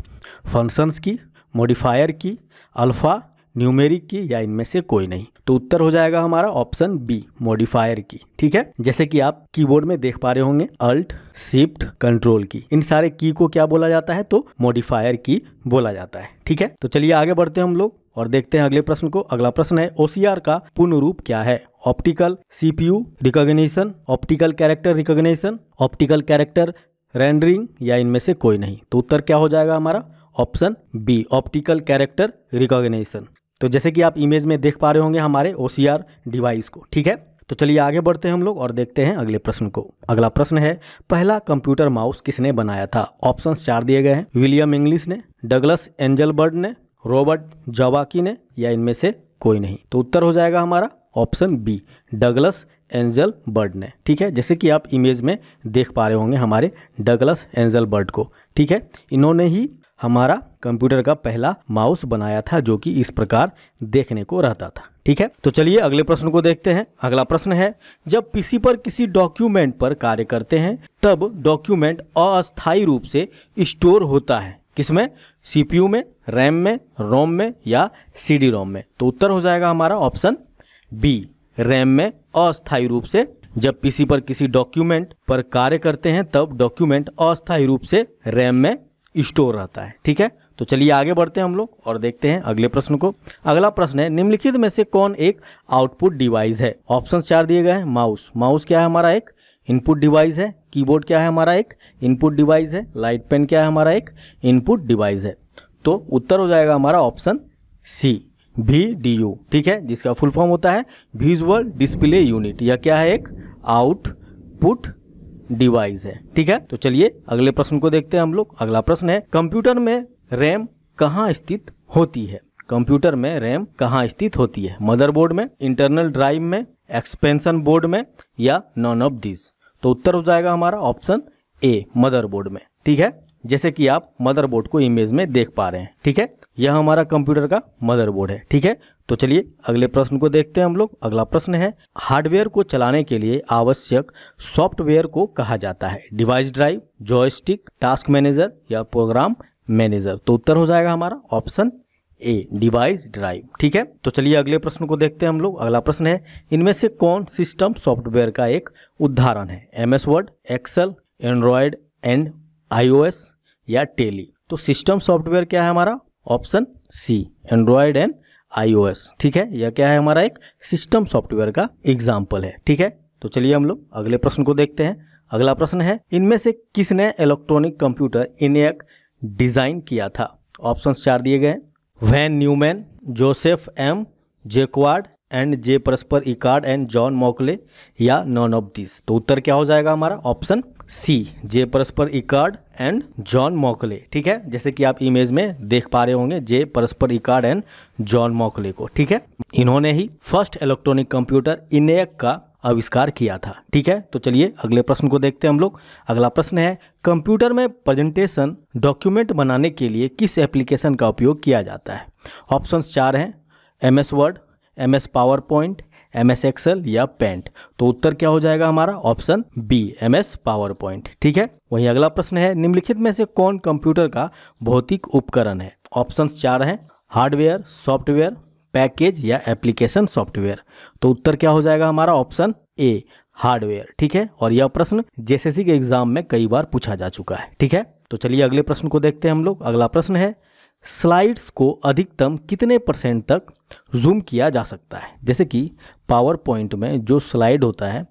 फंक्शंस की, मॉडिफायर की, अल्फा, न्यूमेरिक की या इनमें से कोई नहीं। तो उत्तर हो जाएगा हमारा ऑप्शन बी मॉडिफायर की, ठीक है। जैसे कि आप कीबोर्ड में देख पा रहे होंगे अल्ट, शिफ्ट, कंट्रोल की, इन सारे की को क्या बोला जाता है, तो मॉडिफायर की बोला जाता है, ठीक है। तो चलिए आगे बढ़ते हैं हम लोग और देखते हैं अगले प्रश्न को। अगला प्रश्न है ओसीआर का पूर्ण रूप क्या है। Optical CPU recognition, optical character recognition, optical character rendering या इनमें से कोई नहीं। तो उत्तर क्या हो जाएगा हमारा option B optical character recognition. तो जैसे कि आप इमेज में देख पा रहे होंगे हमारे OCR डिवाइस को, ठीक है। तो चलिए आगे बढ़ते हैं हम लोग और देखते हैं अगले प्रश्न को। अगला प्रश्न है पहला कंप्यूटर माउस किसने बनाया था। ऑप्शंस 4 दिए गए हैं विलियम इंग्लिश ने, डगलस एंजलबर्ट ने, रॉबर्ट जवाकी ने या इनमें से कोई नहीं। तो उत्तर हो जाएगा हमारा ऑप्शन बी डगलस एंजलबर्ट ने, ठीक है। जैसे कि आप इमेज में देख पा रहे होंगे हमारे डगलस एंजलबर्ट को, ठीक है। इन्होंने ही हमारा कंप्यूटर का पहला माउस बनाया था जो कि इस प्रकार देखने को रहता था, ठीक है। तो चलिए अगले प्रश्न को देखते हैं। अगला प्रश्न है जब पीसी पर किसी डॉक्यूमेंट पर कार्य करते हैं तब डॉक्यूमेंट अस्थायी रूप से स्टोर होता है, किसमें, सीपीयू में, रैम में, रोम में या सीडी रोम में। तो उत्तर हो जाएगा हमारा ऑप्शन बी रैम में अस्थायी रूप से। जब पीसी पर किसी डॉक्यूमेंट पर कार्य करते हैं तब डॉक्यूमेंट अस्थायी रूप से रैम में स्टोर रहता है, ठीक है। तो चलिए आगे बढ़ते हैं हम लोग और देखते हैं अगले प्रश्न को। अगला प्रश्न है निम्नलिखित में से कौन एक आउटपुट डिवाइस है। ऑप्शन 4 दिए गए हैं माउस, माउस क्या है हमारा एक इनपुट डिवाइस है, कीबोर्ड क्या है हमारा एक इनपुट डिवाइस है, लाइट पेन क्या है हमारा एक इनपुट डिवाइस है। तो उत्तर हो जाएगा हमारा ऑप्शन सी VDU, ठीक है, जिसका फुल फॉर्म होता है विजुअल डिस्प्ले यूनिट। यह क्या है एक आउटपुट डिवाइस है, ठीक है। तो चलिए अगले प्रश्न को देखते हैं हम लोग। अगला प्रश्न है कंप्यूटर में रैम कहाँ स्थित होती है। कंप्यूटर में रैम कहाँ स्थित होती है, मदरबोर्ड में, इंटरनल ड्राइव में, एक्सपेंशन बोर्ड में या नॉन ऑफ दिस। तो उत्तर हो जाएगा हमारा ऑप्शन ए मदरबोर्ड में, ठीक है। जैसे कि आप मदरबोर्ड को इमेज में देख पा रहे हैं, ठीक है। यह हमारा कंप्यूटर का मदरबोर्ड है, ठीक है। तो चलिए अगले प्रश्न को देखते हैं हम लोग। अगला प्रश्न है हार्डवेयर को चलाने के लिए आवश्यक सॉफ्टवेयर को कहा जाता है। Device drive, joystick, task manager या प्रोग्राम मैनेजर। तो उत्तर हो जाएगा हमारा ऑप्शन ए डिवाइस ड्राइव, ठीक है। तो चलिए अगले प्रश्न को देखते हैं हम लोग। अगला प्रश्न है इनमें से कौन सिस्टम सॉफ्टवेयर का एक उदाहरण है। MS Word, Excel, Android and iOS या टेली। तो सिस्टम सॉफ्टवेयर क्या है हमारा option C Android and iOS, ठीक है। यह क्या है हमारा एक सिस्टम सॉफ्टवेयर का एग्जाम्पल है, ठीक है। तो चलिए हम लोग अगले प्रश्न को देखते हैं। अगला प्रश्न है इनमें से किसने इलेक्ट्रॉनिक कंप्यूटर ENIAC डिजाइन किया था। ऑप्शन 4 दिए गए von Neumann, Joseph M Jacquard and J. Presper Eckert and John Mauchly या नॉन ऑफ दिस। तो उत्तर क्या हो जाएगा हमारा option C J. Presper Eckert and John Mauchly, ठीक है। जैसे कि आप इमेज में देख पा रहे होंगे J. Presper Eckert and John Mauchly को, ठीक है। इन्होंने ही फर्स्ट इलेक्ट्रॉनिक कंप्यूटर ENIAC का आविष्कार किया था। ठीक है, तो चलिए अगले प्रश्न को देखते हैं हम लोग। अगला प्रश्न है, कंप्यूटर में प्रेजेंटेशन डॉक्यूमेंट बनाने के लिए किस एप्लीकेशन का उपयोग किया जाता है? ऑप्शंस चार हैं, MS Word, MS PowerPoint, MS Excel या पेंट। तो उत्तर क्या हो जाएगा हमारा? Option B, MS PowerPoint. ठीक है, वहीं अगला प्रश्न है, निम्नलिखित में से कौन कंप्यूटर का भौतिक उपकरण है? ऑप्शंस चार हैं, हार्डवेयर, सॉफ्टवेयर, पैकेज या एप्लीकेशन सॉफ्टवेयर। तो उत्तर क्या हो जाएगा हमारा? Option A, hardware. ठीक है, और यह प्रश्न जेएसएससी के एग्जाम में कई बार पूछा जा चुका है। ठीक है, तो चलिए अगले प्रश्न को देखते हैं हम लोग। अगला प्रश्न है, स्लाइड्स को अधिकतम कितने % तक जूम किया जा सकता है? जैसे कि पावर पॉइंट में जो स्लाइड होता है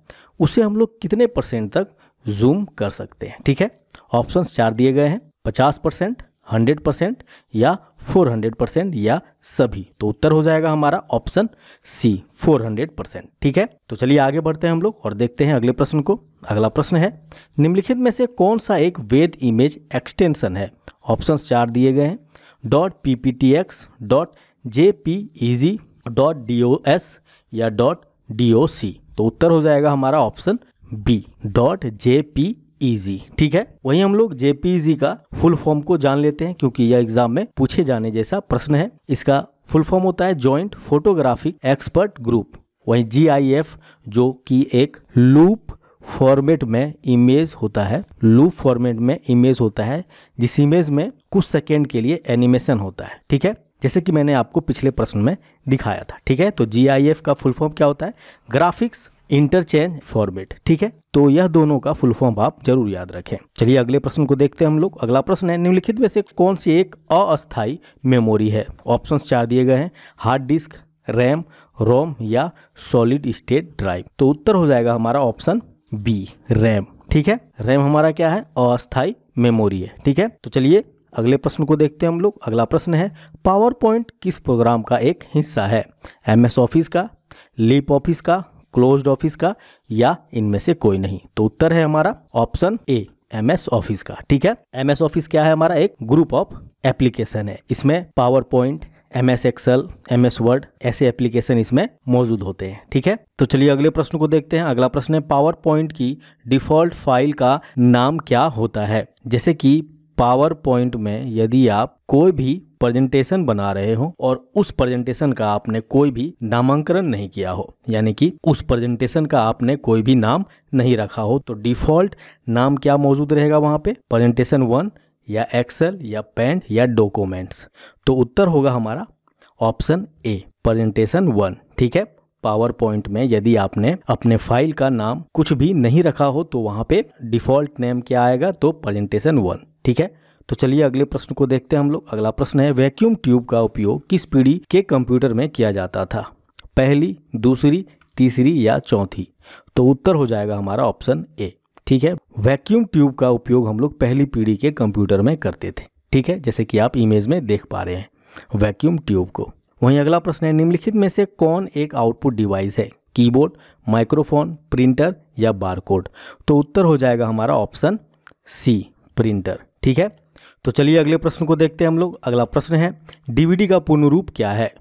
उसे हम लोग कितने % तक जूम कर सकते हैं? ठीक है, ऑप्शंस चार दिए गए हैं, 50%, 100% या 400% या सभी। तो उत्तर हो जाएगा हमारा ऑप्शन सी, 400%। ठीक है, तो चलिए आगे बढ़ते हैं हम लोग और देखते हैं अगले प्रश्न को। अगला प्रश्न है, निम्नलिखित में से कौन सा एक वेद इमेज एक्सटेंशन है? ऑप्शंस चार दिए गए हैं, .pptx, .jpeg, .dos या .doc। तो उत्तर हो जाएगा हमारा ऑप्शन बी, .jpeg। ठीक है, वहीं हम लोग JPEG का फुल फॉर्म को जान लेते हैं क्योंकि यह एग्जाम में पूछे जाने जैसा प्रश्न है। इसका फुल फॉर्म होता है जॉइंट फोटोग्राफिक एक्सपर्ट ग्रुप। वहीं GIF जो कि एक लूप फॉर्मेट में इमेज होता है, जिस इमेज में कुछ सेकेंड के लिए एनिमेशन होता है। ठीक है, जैसे कि मैंने आपको पिछले प्रश्न में दिखाया था। ठीक है, तो GIF का फुल फॉर्म क्या होता है? Graphics interchange format. ठीक है, तो यह दोनों का फुल फॉर्म आप जरूर याद रखें। चलिए अगले प्रश्न को देखते हैं हम लोग। अगला प्रश्न है, निम्नलिखित में से कौन सी एक अस्थायी मेमोरी है? ऑप्शंस चार दिए गए हैं, हार्ड डिस्क, रैम, रोम या सॉलिड स्टेट ड्राइव। तो उत्तर हो जाएगा हमारा ऑप्शन बी, रैम। ठीक है, रैम हमारा क्या है? अस्थायी मेमोरी है। ठीक है, तो चलिए अगले प्रश्न को देखते हैं हम लोग। अगला प्रश्न है, पावर पॉइंट किस प्रोग्राम का एक हिस्सा है? MS ऑफिस का, लीप ऑफिस का, क्लोज्ड ऑफिस का या इनमें से कोई नहीं। तो उत्तर है हमारा ऑप्शन ए, MS ऑफिस का। ठीक है, MS ऑफिस क्या है हमारा? एक ग्रुप ऑफ एप्लीकेशन है। इसमें PowerPoint, MS Excel, MS Word ऐसे एप्लीकेशन इसमें मौजूद होते हैं। ठीक है, तो चलिए अगले प्रश्न को देखते हैं। अगला प्रश्न है, पावर पॉइंट की डिफॉल्ट फाइल का नाम क्या होता है? जैसे कि पावर पॉइंट में यदि आप कोई भी प्रेजेंटेशन बना रहे हो और उस प्रेजेंटेशन का आपने कोई भी नामांकन नहीं किया हो, यानी कि उस प्रेजेंटेशन का आपने कोई भी नाम नहीं रखा हो, तो डिफॉल्ट नाम क्या मौजूद रहेगा वहाँ पे? प्रेजेंटेशन 1 या एक्सेल या पेंट या डॉक्यूमेंट्स। तो उत्तर होगा हमारा ऑप्शन ए, प्रेजेंटेशन 1। ठीक है, पावर पॉइंट में यदि आपने अपने फाइल का नाम कुछ भी नहीं रखा हो तो वहाँ पे डिफॉल्ट नेम क्या आएगा? तो प्रेजेंटेशन 1। ठीक है, तो चलिए अगले प्रश्न को देखते हैं हम लोग। अगला प्रश्न है, वैक्यूम ट्यूब का उपयोग किस पीढ़ी के कंप्यूटर में किया जाता था? पहली, दूसरी, तीसरी या चौथी? तो उत्तर हो जाएगा हमारा ऑप्शन ए। ठीक है, वैक्यूम ट्यूब का उपयोग हम लोग पहली पीढ़ी के कंप्यूटर में करते थे। ठीक है, जैसे कि आप इमेज में देख पा रहे हैं वैक्यूम ट्यूब को। वहीं अगला प्रश्न है, निम्नलिखित में से कौन एक आउटपुट डिवाइस है? कीबोर्ड, माइक्रोफोन, प्रिंटर या बारकोड? तो उत्तर हो जाएगा हमारा ऑप्शन सी, प्रिंटर। ठीक है, तो चलिए अगले प्रश्न को देखते हैं हम लोग। अगला प्रश्न है, DVD का पूर्ण रूप क्या है?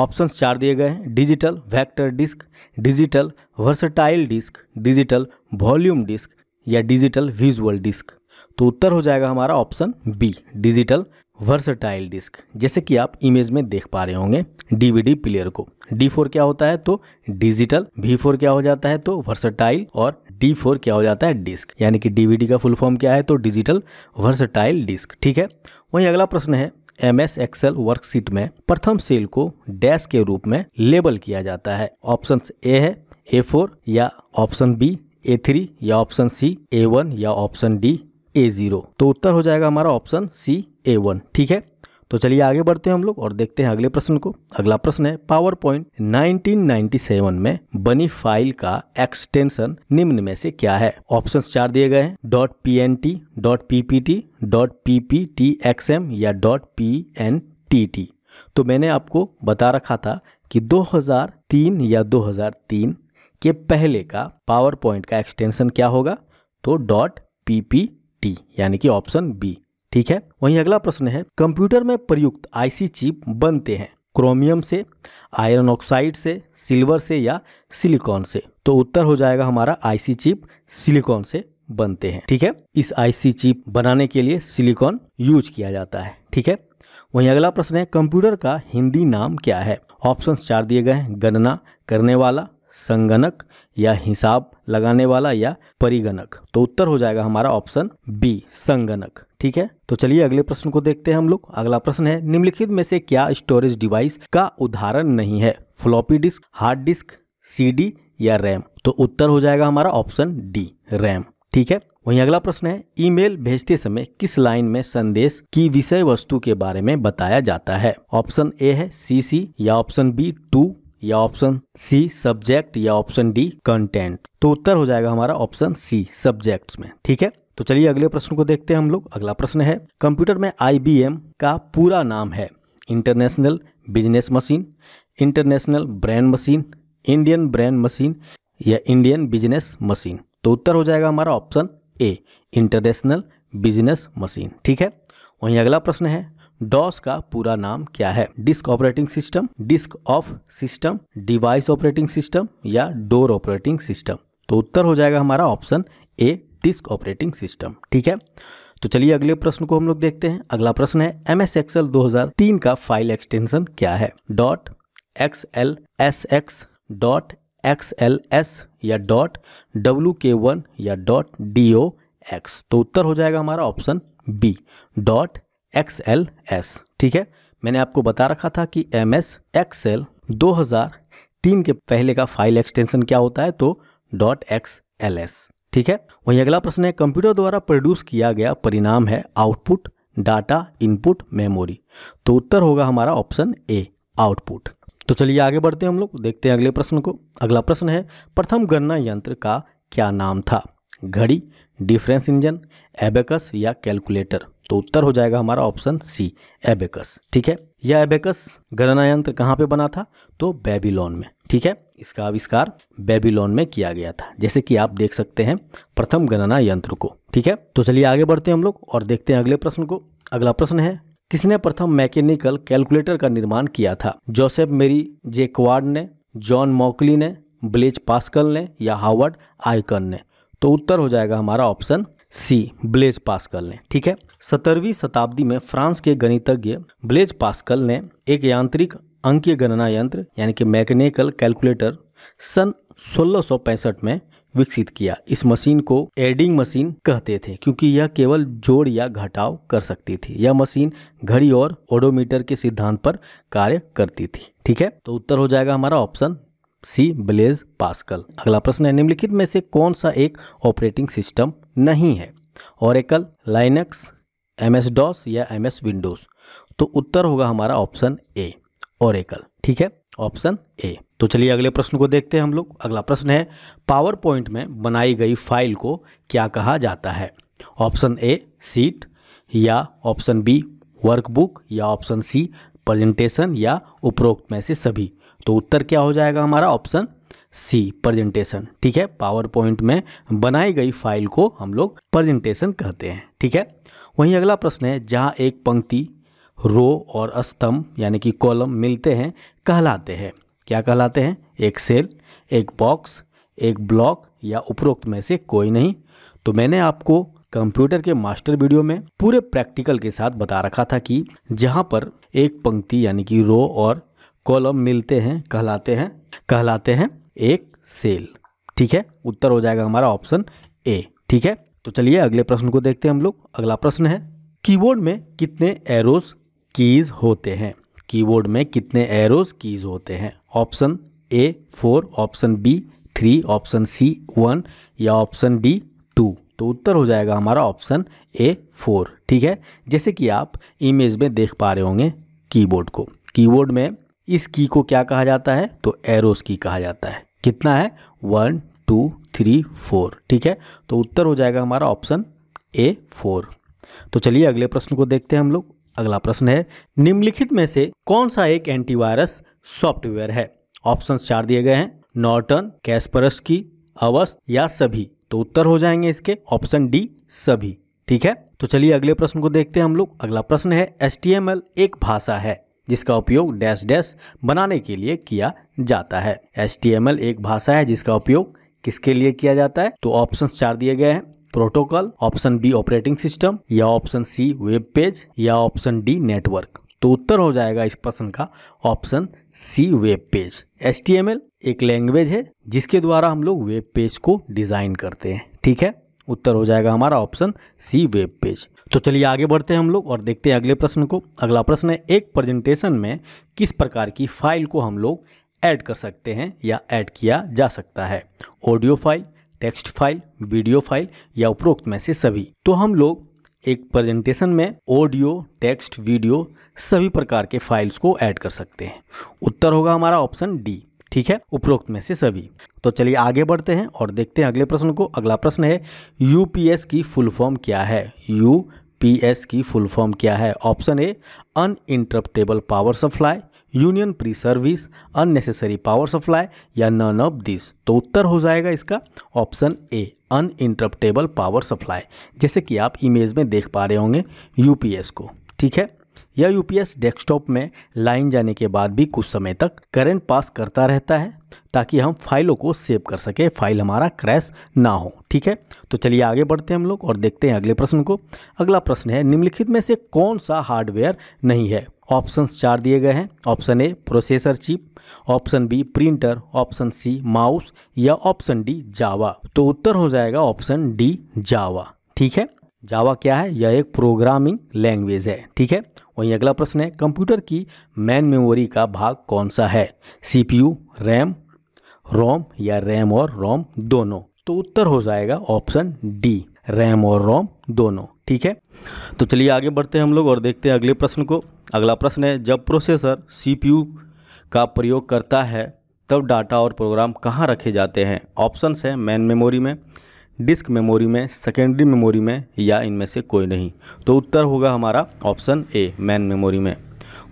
ऑप्शंस चार दिए गए हैं, digital vector disc, digital versatile disc, digital volume disc या डिजिटल विजुअल डिस्क। तो उत्तर हो जाएगा हमारा option B, digital versatile disc. जैसे कि आप इमेज में देख पा रहे होंगे DVD प्लेयर को, D4 क्या होता है? तो डिजिटल, V4 क्या हो जाता है? तो वर्सटाइल और D4 क्या हो जाता है? डिस्क। यानी कि DVD का फुल फॉर्म क्या है? तो डिजिटल वर्सटाइल डिस्क। ठीक है, वहीं अगला प्रश्न है, MS एक्सेल वर्कशीट में प्रथम सेल को डैश के रूप में लेबल किया जाता है। ऑप्शन ए है A4 या ऑप्शन बी A3 या ऑप्शन सी A1 या ऑप्शन डी A0। तो उत्तर हो जाएगा हमारा ऑप्शन सी, A1। ठीक है, तो चलिए आगे बढ़ते हैं हम लोग और देखते हैं अगले प्रश्न को। अगला प्रश्न है, पावर पॉइंट 1997 में बनी फाइल का एक्सटेंशन निम्न में से क्या है? ऑप्शंस चार दिए गए हैं, .pnt, .ppt, .pptxm या .pntt। तो मैंने आपको बता रखा था कि 2003 या 2003 के पहले का पावर पॉइंट का एक्सटेंशन क्या होगा? तो .ppt यानी कि ऑप्शन बी। ठीक है, वहीं अगला प्रश्न है, कंप्यूटर में प्रयुक्त IC चिप बनते हैं क्रोमियम से, आयरन ऑक्साइड से, सिल्वर से या सिलिकॉन से? तो उत्तर हो जाएगा हमारा आईसी चिप सिलिकॉन से बनते हैं। ठीक है, इस आईसी चिप बनाने के लिए सिलिकॉन यूज किया जाता है। ठीक है, वहीं अगला प्रश्न है कंप्यूटर का हिंदी नाम क्या है। ऑप्शंस 4 दिए गए हैं, गणना करने वाला, संगणक, या हिसाब लगाने वाला, या परिगणक। तो उत्तर हो जाएगा हमारा ऑप्शन बी संगणक। ठीक है, तो चलिए अगले प्रश्न को देखते हैं हम लोग। अगला प्रश्न है निम्नलिखित में से क्या स्टोरेज डिवाइस का उदाहरण नहीं है। Floppy disk, hard disk, CD या रैम। तो उत्तर हो जाएगा हमारा ऑप्शन डी रैम। ठीक है, वहीं अगला प्रश्न है ईमेल भेजते समय किस लाइन में संदेश की विषय वस्तु के बारे में बताया जाता है। ऑप्शन ए है सीसी, या ऑप्शन बी टू, या ऑप्शन सी सब्जेक्ट, या ऑप्शन डी कंटेंट। तो उत्तर हो जाएगा हमारा ऑप्शन सी सब्जेक्ट्स में। ठीक है, तो चलिए अगले प्रश्न को देखते हैं हम लोग। अगला प्रश्न है कंप्यूटर में आईबीएम का पूरा नाम है। International business machine, international brain machine, Indian brain machine, या इंडियन बिजनेस मशीन। तो उत्तर हो जाएगा हमारा option A international business machine. ठीक है, वहीं अगला प्रश्न है डॉस का पूरा नाम क्या है। Disk operating system, disk of system, device operating system, या डोर ऑपरेटिंग सिस्टम। तो उत्तर हो जाएगा हमारा option A disk operating system. ठीक है, तो चलिए अगले प्रश्न को हम लोग देखते हैं। अगला प्रश्न है एमएस एक्सेल 2003 का फाइल एक्सटेंशन क्या है। डॉट XLSX, डॉट XLS, या डॉट WK1, या डॉट DOX। तो उत्तर हो जाएगा हमारा ऑप्शन बी डॉट XLS। ठीक है, मैंने आपको बता रखा था कि MS Excel 2003 के पहले का फाइल एक्सटेंशन क्या होता है, तो .xls। ठीक है, वहीं अगला प्रश्न है कंप्यूटर द्वारा प्रोड्यूस किया गया परिणाम है आउटपुट, डाटा, इनपुट, मेमोरी। तो उत्तर होगा हमारा ऑप्शन ए आउटपुट। तो चलिए आगे बढ़ते हैं हम लोग, देखते हैं अगले प्रश्न को। अगला प्रश्न है प्रथम गणना यंत्र का क्या नाम था। घड़ी, डिफरेंस इंजन, एबेकस, या कैलकुलेटर। तो उत्तर हो जाएगा हमारा ऑप्शन सी एबेकस। ठीक है, यह एबेकस गणना यंत्र कहाँ पे बना था, तो बेबीलोन में। ठीक है, इसका आविष्कार बेबीलोन में किया गया था, जैसे कि आप देख सकते हैं प्रथम गणना यंत्र को। ठीक है, तो चलिए आगे बढ़ते हैं हम लोग और देखते हैं अगले प्रश्न को। अगला प्रश्न है किसने प्रथम मैकेनिकल कैलकुलेटर का निर्माण किया था। जोसेफ मेरी जैक्वार्ड ने, जॉन मॉकली ने, ब्लेज पास्कल ने, या हावर्ड आइकन ने। तो उत्तर हो जाएगा हमारा ऑप्शन सी ब्लेज पास्कल ने। ठीक है, 17वीं शताब्दी में फ्रांस के गणितज्ञ ब्लेज पास्कल ने एक यांत्रिक अंकीय गणना यंत्र यानी कि मैकेनिकल कैलकुलेटर सन 1665 में विकसित किया। इस मशीन को एडिंग मशीन कहते थे क्योंकि यह केवल जोड़ या घटाव कर सकती थी। यह मशीन घड़ी और ओडोमीटर के सिद्धांत पर कार्य करती थी। ठीक है, तो उत्तर हो जाएगा हमारा ऑप्शन सी ब्लेज पास्कल। अगला प्रश्न है निम्नलिखित में से कौन सा एक ऑपरेटिंग सिस्टम नहीं है। ओरेकल, लाइनक्स, एमएस डॉस, या एमएस विंडोज। तो उत्तर होगा हमारा ऑप्शन ए ओरेकल। ठीक है, ऑप्शन ए। तो चलिए अगले प्रश्न को देखते हैं हम लोग। अगला प्रश्न है पावर पॉइंट में बनाई गई फाइल को क्या कहा जाता है। ऑप्शन ए सीट, या ऑप्शन बी वर्कबुक, या ऑप्शन सी प्रेजेंटेशन, या उपरोक्त में से सभी। तो उत्तर क्या हो जाएगा हमारा ऑप्शन सी प्रेजेंटेशन। ठीक है, पावर पॉइंट में बनाई गई फाइल को हम लोग प्रेजेंटेशन कहते हैं। ठीक है, वहीं अगला प्रश्न है जहाँ एक पंक्ति, रो और स्तंभ यानी कि कॉलम मिलते हैं कहलाते हैं, क्या कहलाते हैं। एक सेल, एक बॉक्स, एक ब्लॉक, या उपरोक्त में से कोई नहीं। तो मैंने आपको कंप्यूटर के मास्टर वीडियो में पूरे प्रैक्टिकल के साथ बता रखा था कि जहाँ पर एक पंक्ति यानी कि रो और कॉलम मिलते हैं कहलाते हैं एक सेल। ठीक है, उत्तर हो जाएगा हमारा ऑप्शन ए। ठीक है, तो चलिए अगले प्रश्न को देखते हैं हम लोग। अगला प्रश्न है कीबोर्ड में कितने एरोज कीज होते हैं। कीबोर्ड में कितने एरोज कीज होते हैं। Option A 4, option B 3, option C 1, या ऑप्शन डी 2। तो उत्तर हो जाएगा हमारा ऑप्शन ए 4। ठीक है, जैसे कि आप इमेज में देख पा रहे होंगे कीबोर्ड में इस की को क्या कहा जाता है, तो एरोस की कहा जाता है। कितना है, 1 2 3 4। ठीक है, तो उत्तर हो जाएगा हमारा ऑप्शन ए 4। तो चलिए अगले प्रश्न को देखते हैं हम लोग। अगला प्रश्न है निम्नलिखित में से कौन सा एक एंटीवायरस सॉफ्टवेयर है। ऑप्शन 4 दिए गए हैं, नॉर्टन, कैस्परस्की, अवस्त, या सभी। तो उत्तर हो जाएंगे इसके ऑप्शन डी सभी। ठीक है, तो चलिए अगले प्रश्न को देखते हैं हम लोग। अगला प्रश्न है HTML एक भाषा है। जिसका उपयोग डैश डैश बनाने के लिए किया जाता है। HTML एक भाषा है जिसका उपयोग किसके लिए किया जाता है। तो ऑप्शन 4 दिए गए हैं, protocol, option B operating system, या ऑप्शन सी वेब पेज, या ऑप्शन डी नेटवर्क। तो उत्तर हो जाएगा इस प्रश्न का option C web page. HTML एक लैंग्वेज है जिसके द्वारा हम लोग वेब पेज को डिजाइन करते हैं। ठीक है, उत्तर हो जाएगा हमारा ऑप्शन सी वेब पेज। तो चलिए आगे बढ़ते हैं हम लोग और देखते हैं अगले प्रश्न को। अगला प्रश्न है, एक प्रेजेंटेशन में किस प्रकार की फाइल को हम लोग ऐड कर सकते हैं या ऐड किया जा सकता है। Audio file, text file, video file, या उपरोक्त में से सभी। तो हम लोग एक प्रेजेंटेशन में ऑडियो, टेक्स्ट, वीडियो सभी प्रकार के फाइल्स को ऐड कर सकते हैं। उत्तर होगा हमारा ऑप्शन डी। ठीक है, उपरोक्त में से सभी। तो चलिए आगे बढ़ते हैं और देखते हैं अगले प्रश्न को। अगला प्रश्न है, यूपीएस की फुल फॉर्म क्या है। यूपीएस की फुल फॉर्म क्या है। Option A uninterruptible power supply, union pre service, unnecessary power supply, या नन ऑफ दिस। तो उत्तर हो जाएगा इसका option A uninterruptible power supply, जैसे कि आप इमेज में देख पा रहे होंगे यूपीएस को। ठीक है, यह यूपीएस डेस्कटॉप में लाइन जाने के बाद भी कुछ समय तक करंट पास करता रहता है ताकि हम फाइलों को सेव कर सके, फाइल हमारा क्रैश ना हो। ठीक है, तो चलिए आगे बढ़ते हैं हम लोग और देखते हैं अगले प्रश्न को। अगला प्रश्न है, निम्नलिखित में से कौन सा हार्डवेयर नहीं है। ऑप्शंस 4 दिए गए हैं, option A processor chip, option B printer, option C mouse, या ऑप्शन डी जावा। तो उत्तर हो जाएगा ऑप्शन डी जावा। ठीक है, जावा क्या है, यह एक प्रोग्रामिंग लैंग्वेज है। ठीक है, वहीं अगला प्रश्न है, कंप्यूटर की मेन मेमोरी का भाग कौन सा है। CPU, रैम, रोम, या रैम और रोम दोनों। तो उत्तर हो जाएगा ऑप्शन डी, रैम और रोम दोनों। ठीक है, तो चलिए आगे बढ़ते हैं हम लोग और देखते हैं अगले प्रश्न को। अगला प्रश्न है, जब प्रोसेसर CPU का प्रयोग करता है तब डाटा और प्रोग्राम कहाँ रखे जाते हैं। ऑप्शंस हैं, मेन मेमोरी में, डिस्क मेमोरी में, सेकेंडरी मेमोरी में, या इनमें से कोई नहीं। तो उत्तर होगा हमारा ऑप्शन ए मेन मेमोरी में।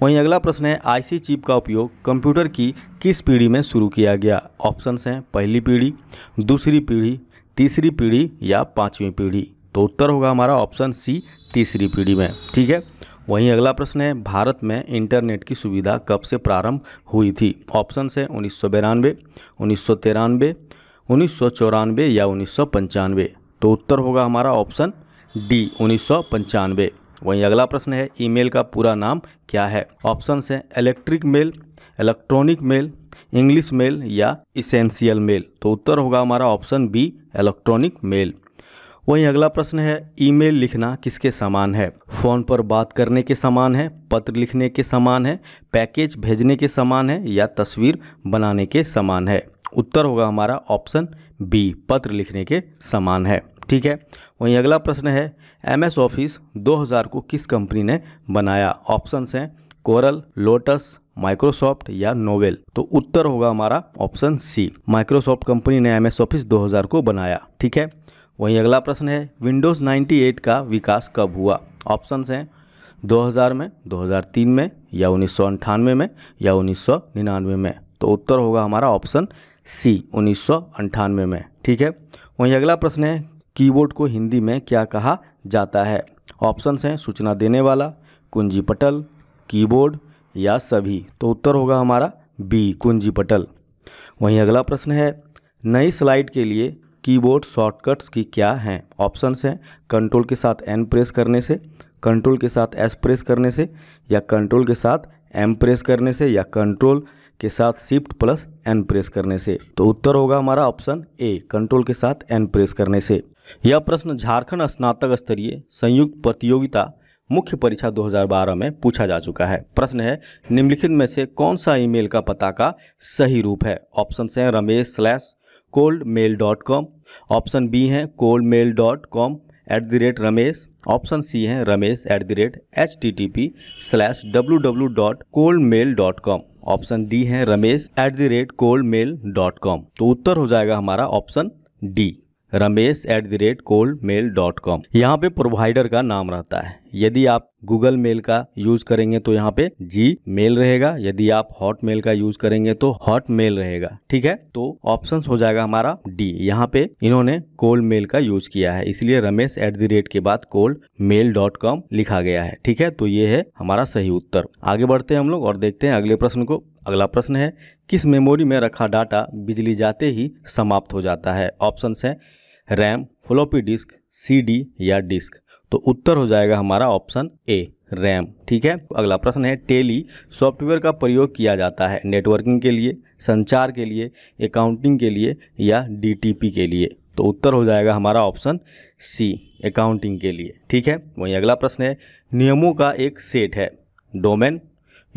वहीं अगला प्रश्न है, आईसी चिप का उपयोग कंप्यूटर की किस पीढ़ी में शुरू किया गया। ऑप्शंस हैं, पहली पीढ़ी, दूसरी पीढ़ी, तीसरी पीढ़ी, या पांचवी पीढ़ी। तो उत्तर होगा हमारा ऑप्शन सी तीसरी पीढ़ी में। ठीक है, वहीं अगला प्रश्न है, भारत में इंटरनेट की सुविधा कब से प्रारंभ हुई थी। ऑप्शंस हैं, 1992, 1993, 1994, या 1995। तो उत्तर होगा हमारा ऑप्शन डी 1995। वहीं अगला प्रश्न है, ईमेल का पूरा नाम क्या है। ऑप्शंस हैं, electric mail, electronic mail, English mail, या इसेंशियल मेल। तो उत्तर होगा हमारा ऑप्शन बी इलेक्ट्रॉनिक मेल। वहीं अगला प्रश्न है, ईमेल लिखना किसके समान है। फ़ोन पर बात करने के समान है, पत्र लिखने के समान है, पैकेज भेजने के समान है, या तस्वीर बनाने के समान है। उत्तर होगा हमारा ऑप्शन बी पत्र लिखने के समान है। ठीक है, वहीं अगला प्रश्न है, MS ऑफिस 2000 को किस कंपनी ने बनाया। ऑप्शंस हैं, कोरल, लोटस, माइक्रोसॉफ्ट, या नोवेल। तो उत्तर होगा हमारा ऑप्शन सी माइक्रोसॉफ्ट कंपनी ने MS ऑफिस 2000 को बनाया। ठीक है, वहीं अगला प्रश्न है, विंडोज़ 98 का विकास कब हुआ। ऑप्शंस हैं, 2000 में, 2003 में, या 1998 में, या 1999 में। तो उत्तर होगा हमारा ऑप्शन सी 1998 में। ठीक है, वहीं अगला प्रश्न है, कीबोर्ड को हिंदी में क्या कहा जाता है। ऑप्शंस हैं, सूचना देने वाला, कुंजी पटल, कीबोर्ड, या सभी। तो उत्तर होगा हमारा बी कुंजी पटल। वहीं अगला प्रश्न है, नई स्लाइड के लिए कीबोर्ड शॉर्टकट्स की क्या हैं। ऑप्शंस हैं, कंट्रोल के साथ N प्रेस करने से, कंट्रोल के साथ S प्रेस करने से, या कंट्रोल के साथ M प्रेस करने से, या कंट्रोल के साथ शिफ्ट प्लस N प्रेस करने से। तो उत्तर होगा हमारा ऑप्शन ए कंट्रोल के साथ N प्रेस करने से। यह प्रश्न झारखंड स्नातक स्तरीय संयुक्त प्रतियोगिता मुख्य परीक्षा 2012 में पूछा जा चुका है। प्रश्न है, निम्नलिखित में से कौन सा ईमेल का पता का सही रूप है। ऑप्शंस हैं, ramesh@coldmail.com, ऑप्शन बी है coldmail.com@ramesh, ऑप्शन सी है ramesh@http/www.coldmail.com, ऑप्शन डी है ramesh@coldmail.com। तो उत्तर हो जाएगा हमारा ऑप्शन डी ramesh@coldmail.com। यहाँ पे प्रोवाइडर का नाम रहता है, यदि आप गूगल मेल का यूज करेंगे तो यहाँ पे जी मेल रहेगा, यदि आप हॉट मेल का यूज करेंगे तो हॉट मेल रहेगा। ठीक है, तो ऑप्शन हो जाएगा हमारा डी। यहाँ पे इन्होंने कोल मेल का यूज किया है, इसलिए रमेश @ के बाद coldmail.com लिखा गया है। ठीक है, तो ये है हमारा सही उत्तर। आगे बढ़ते हैं हम लोग और देखते हैं अगले प्रश्न को। अगला प्रश्न है, किस मेमोरी में रखा डाटा बिजली जाते ही समाप्त हो जाता है? ऑप्शंस हैं रैम, फ्लॉपी डिस्क, सीडी या डिस्क। तो उत्तर हो जाएगा हमारा ऑप्शन ए, रैम। ठीक है, अगला प्रश्न है, टेली सॉफ्टवेयर का प्रयोग किया जाता है नेटवर्किंग के लिए, संचार के लिए, अकाउंटिंग के लिए या डीटीपी के लिए? तो उत्तर हो जाएगा हमारा ऑप्शन सी, अकाउंटिंग के लिए। ठीक है, वहीं अगला प्रश्न है, नियमों का एक सेट है डोमेन,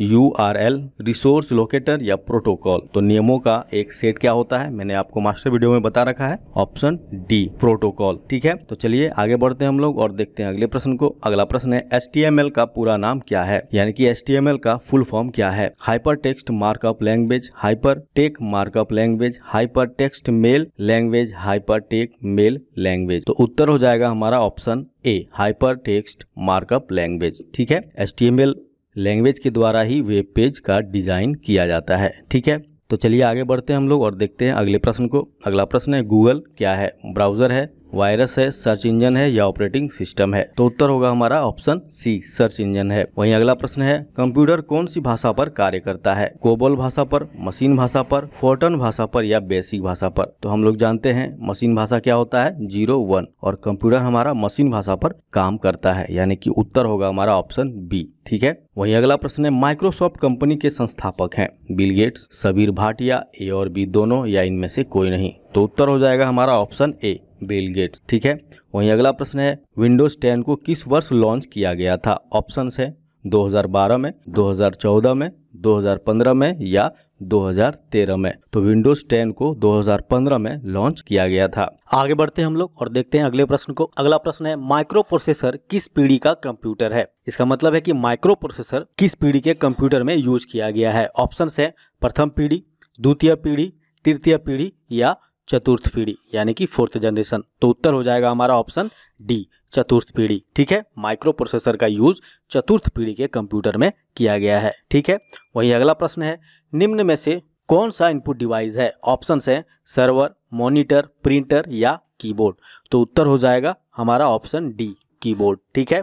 URL, रिसोर्स लोकेटर या प्रोटोकॉल? तो नियमों का एक सेट क्या होता है? मैंने आपको मास्टर वीडियो में बता रखा है, ऑप्शन डी, प्रोटोकॉल। ठीक है, तो चलिए आगे बढ़ते हैं हम लोग और देखते हैं अगले प्रश्न को। अगला प्रश्न है, HTML का पूरा नाम क्या है? यानी कि HTML का फुल फॉर्म क्या है? Hyper text markup language, hyper tech markup language, hyper text mail language, hyper tech mail language? तो उत्तर हो जाएगा हमारा option A, hyper text markup language. ठीक है, HTML लैंग्वेज के द्वारा ही वेब पेज का डिजाइन किया जाता है। ठीक है, तो चलिए आगे बढ़ते हैं हम लोग और देखते हैं अगले प्रश्न को। अगला प्रश्न है, गूगल क्या है? ब्राउजर है, वायरस है, सर्च इंजन है या ऑपरेटिंग सिस्टम है? तो उत्तर होगा हमारा ऑप्शन सी, सर्च इंजन है। वहीं अगला प्रश्न है, कंप्यूटर कौन सी भाषा पर कार्य करता है? कोबोल भाषा पर, मशीन भाषा पर, फोर्टन भाषा पर या बेसिक भाषा पर? तो हम लोग जानते हैं मशीन भाषा क्या होता है, 0-1, और कंप्यूटर हमारा मशीन भाषा पर काम करता है, यानी कि उत्तर होगा हमारा ऑप्शन बी। ठीक है, वहीं अगला प्रश्न है, माइक्रोसॉफ्ट कंपनी के संस्थापक हैं Bill Gates, Sabeer Bhatia, A और बी दोनों या इनमें से कोई नहीं? तो उत्तर हो जाएगा हमारा ऑप्शन ए, बिल गेट्स। ठीक है, वहीं अगला प्रश्न है, विंडोज 10 को किस वर्ष लॉन्च किया गया था? ऑप्शंस है 2012 में, 2014 में, 2015 में या 2013 में? तो विंडोज 10 को 2015 में लॉन्च किया गया था। आगे बढ़ते हैं हम लोग और देखते हैं अगले प्रश्न को। अगला प्रश्न है, माइक्रो प्रोसेसर किस पीढ़ी का कंप्यूटर है? इसका मतलब है कि माइक्रो प्रोसेसर किस पीढ़ी के कंप्यूटर में यूज किया गया है। ऑप्शंस है प्रथम पीढ़ी, द्वितीय पीढ़ी, तृतीय पीढ़ी या चतुर्थ पीढ़ी, यानी कि फोर्थ जनरेशन? तो उत्तर हो जाएगा हमारा ऑप्शन डी, चतुर्थ पीढ़ी। ठीक है, माइक्रो प्रोसेसर का यूज चतुर्थ पीढ़ी के कंप्यूटर में किया गया है। ठीक है, वहीं अगला प्रश्न है, निम्न में से कौन सा इनपुट डिवाइस है? ऑप्शंस है सर्वर, मॉनिटर, प्रिंटर या कीबोर्ड? तो उत्तर हो जाएगा हमारा ऑप्शन डी, कीबोर्ड। ठीक है,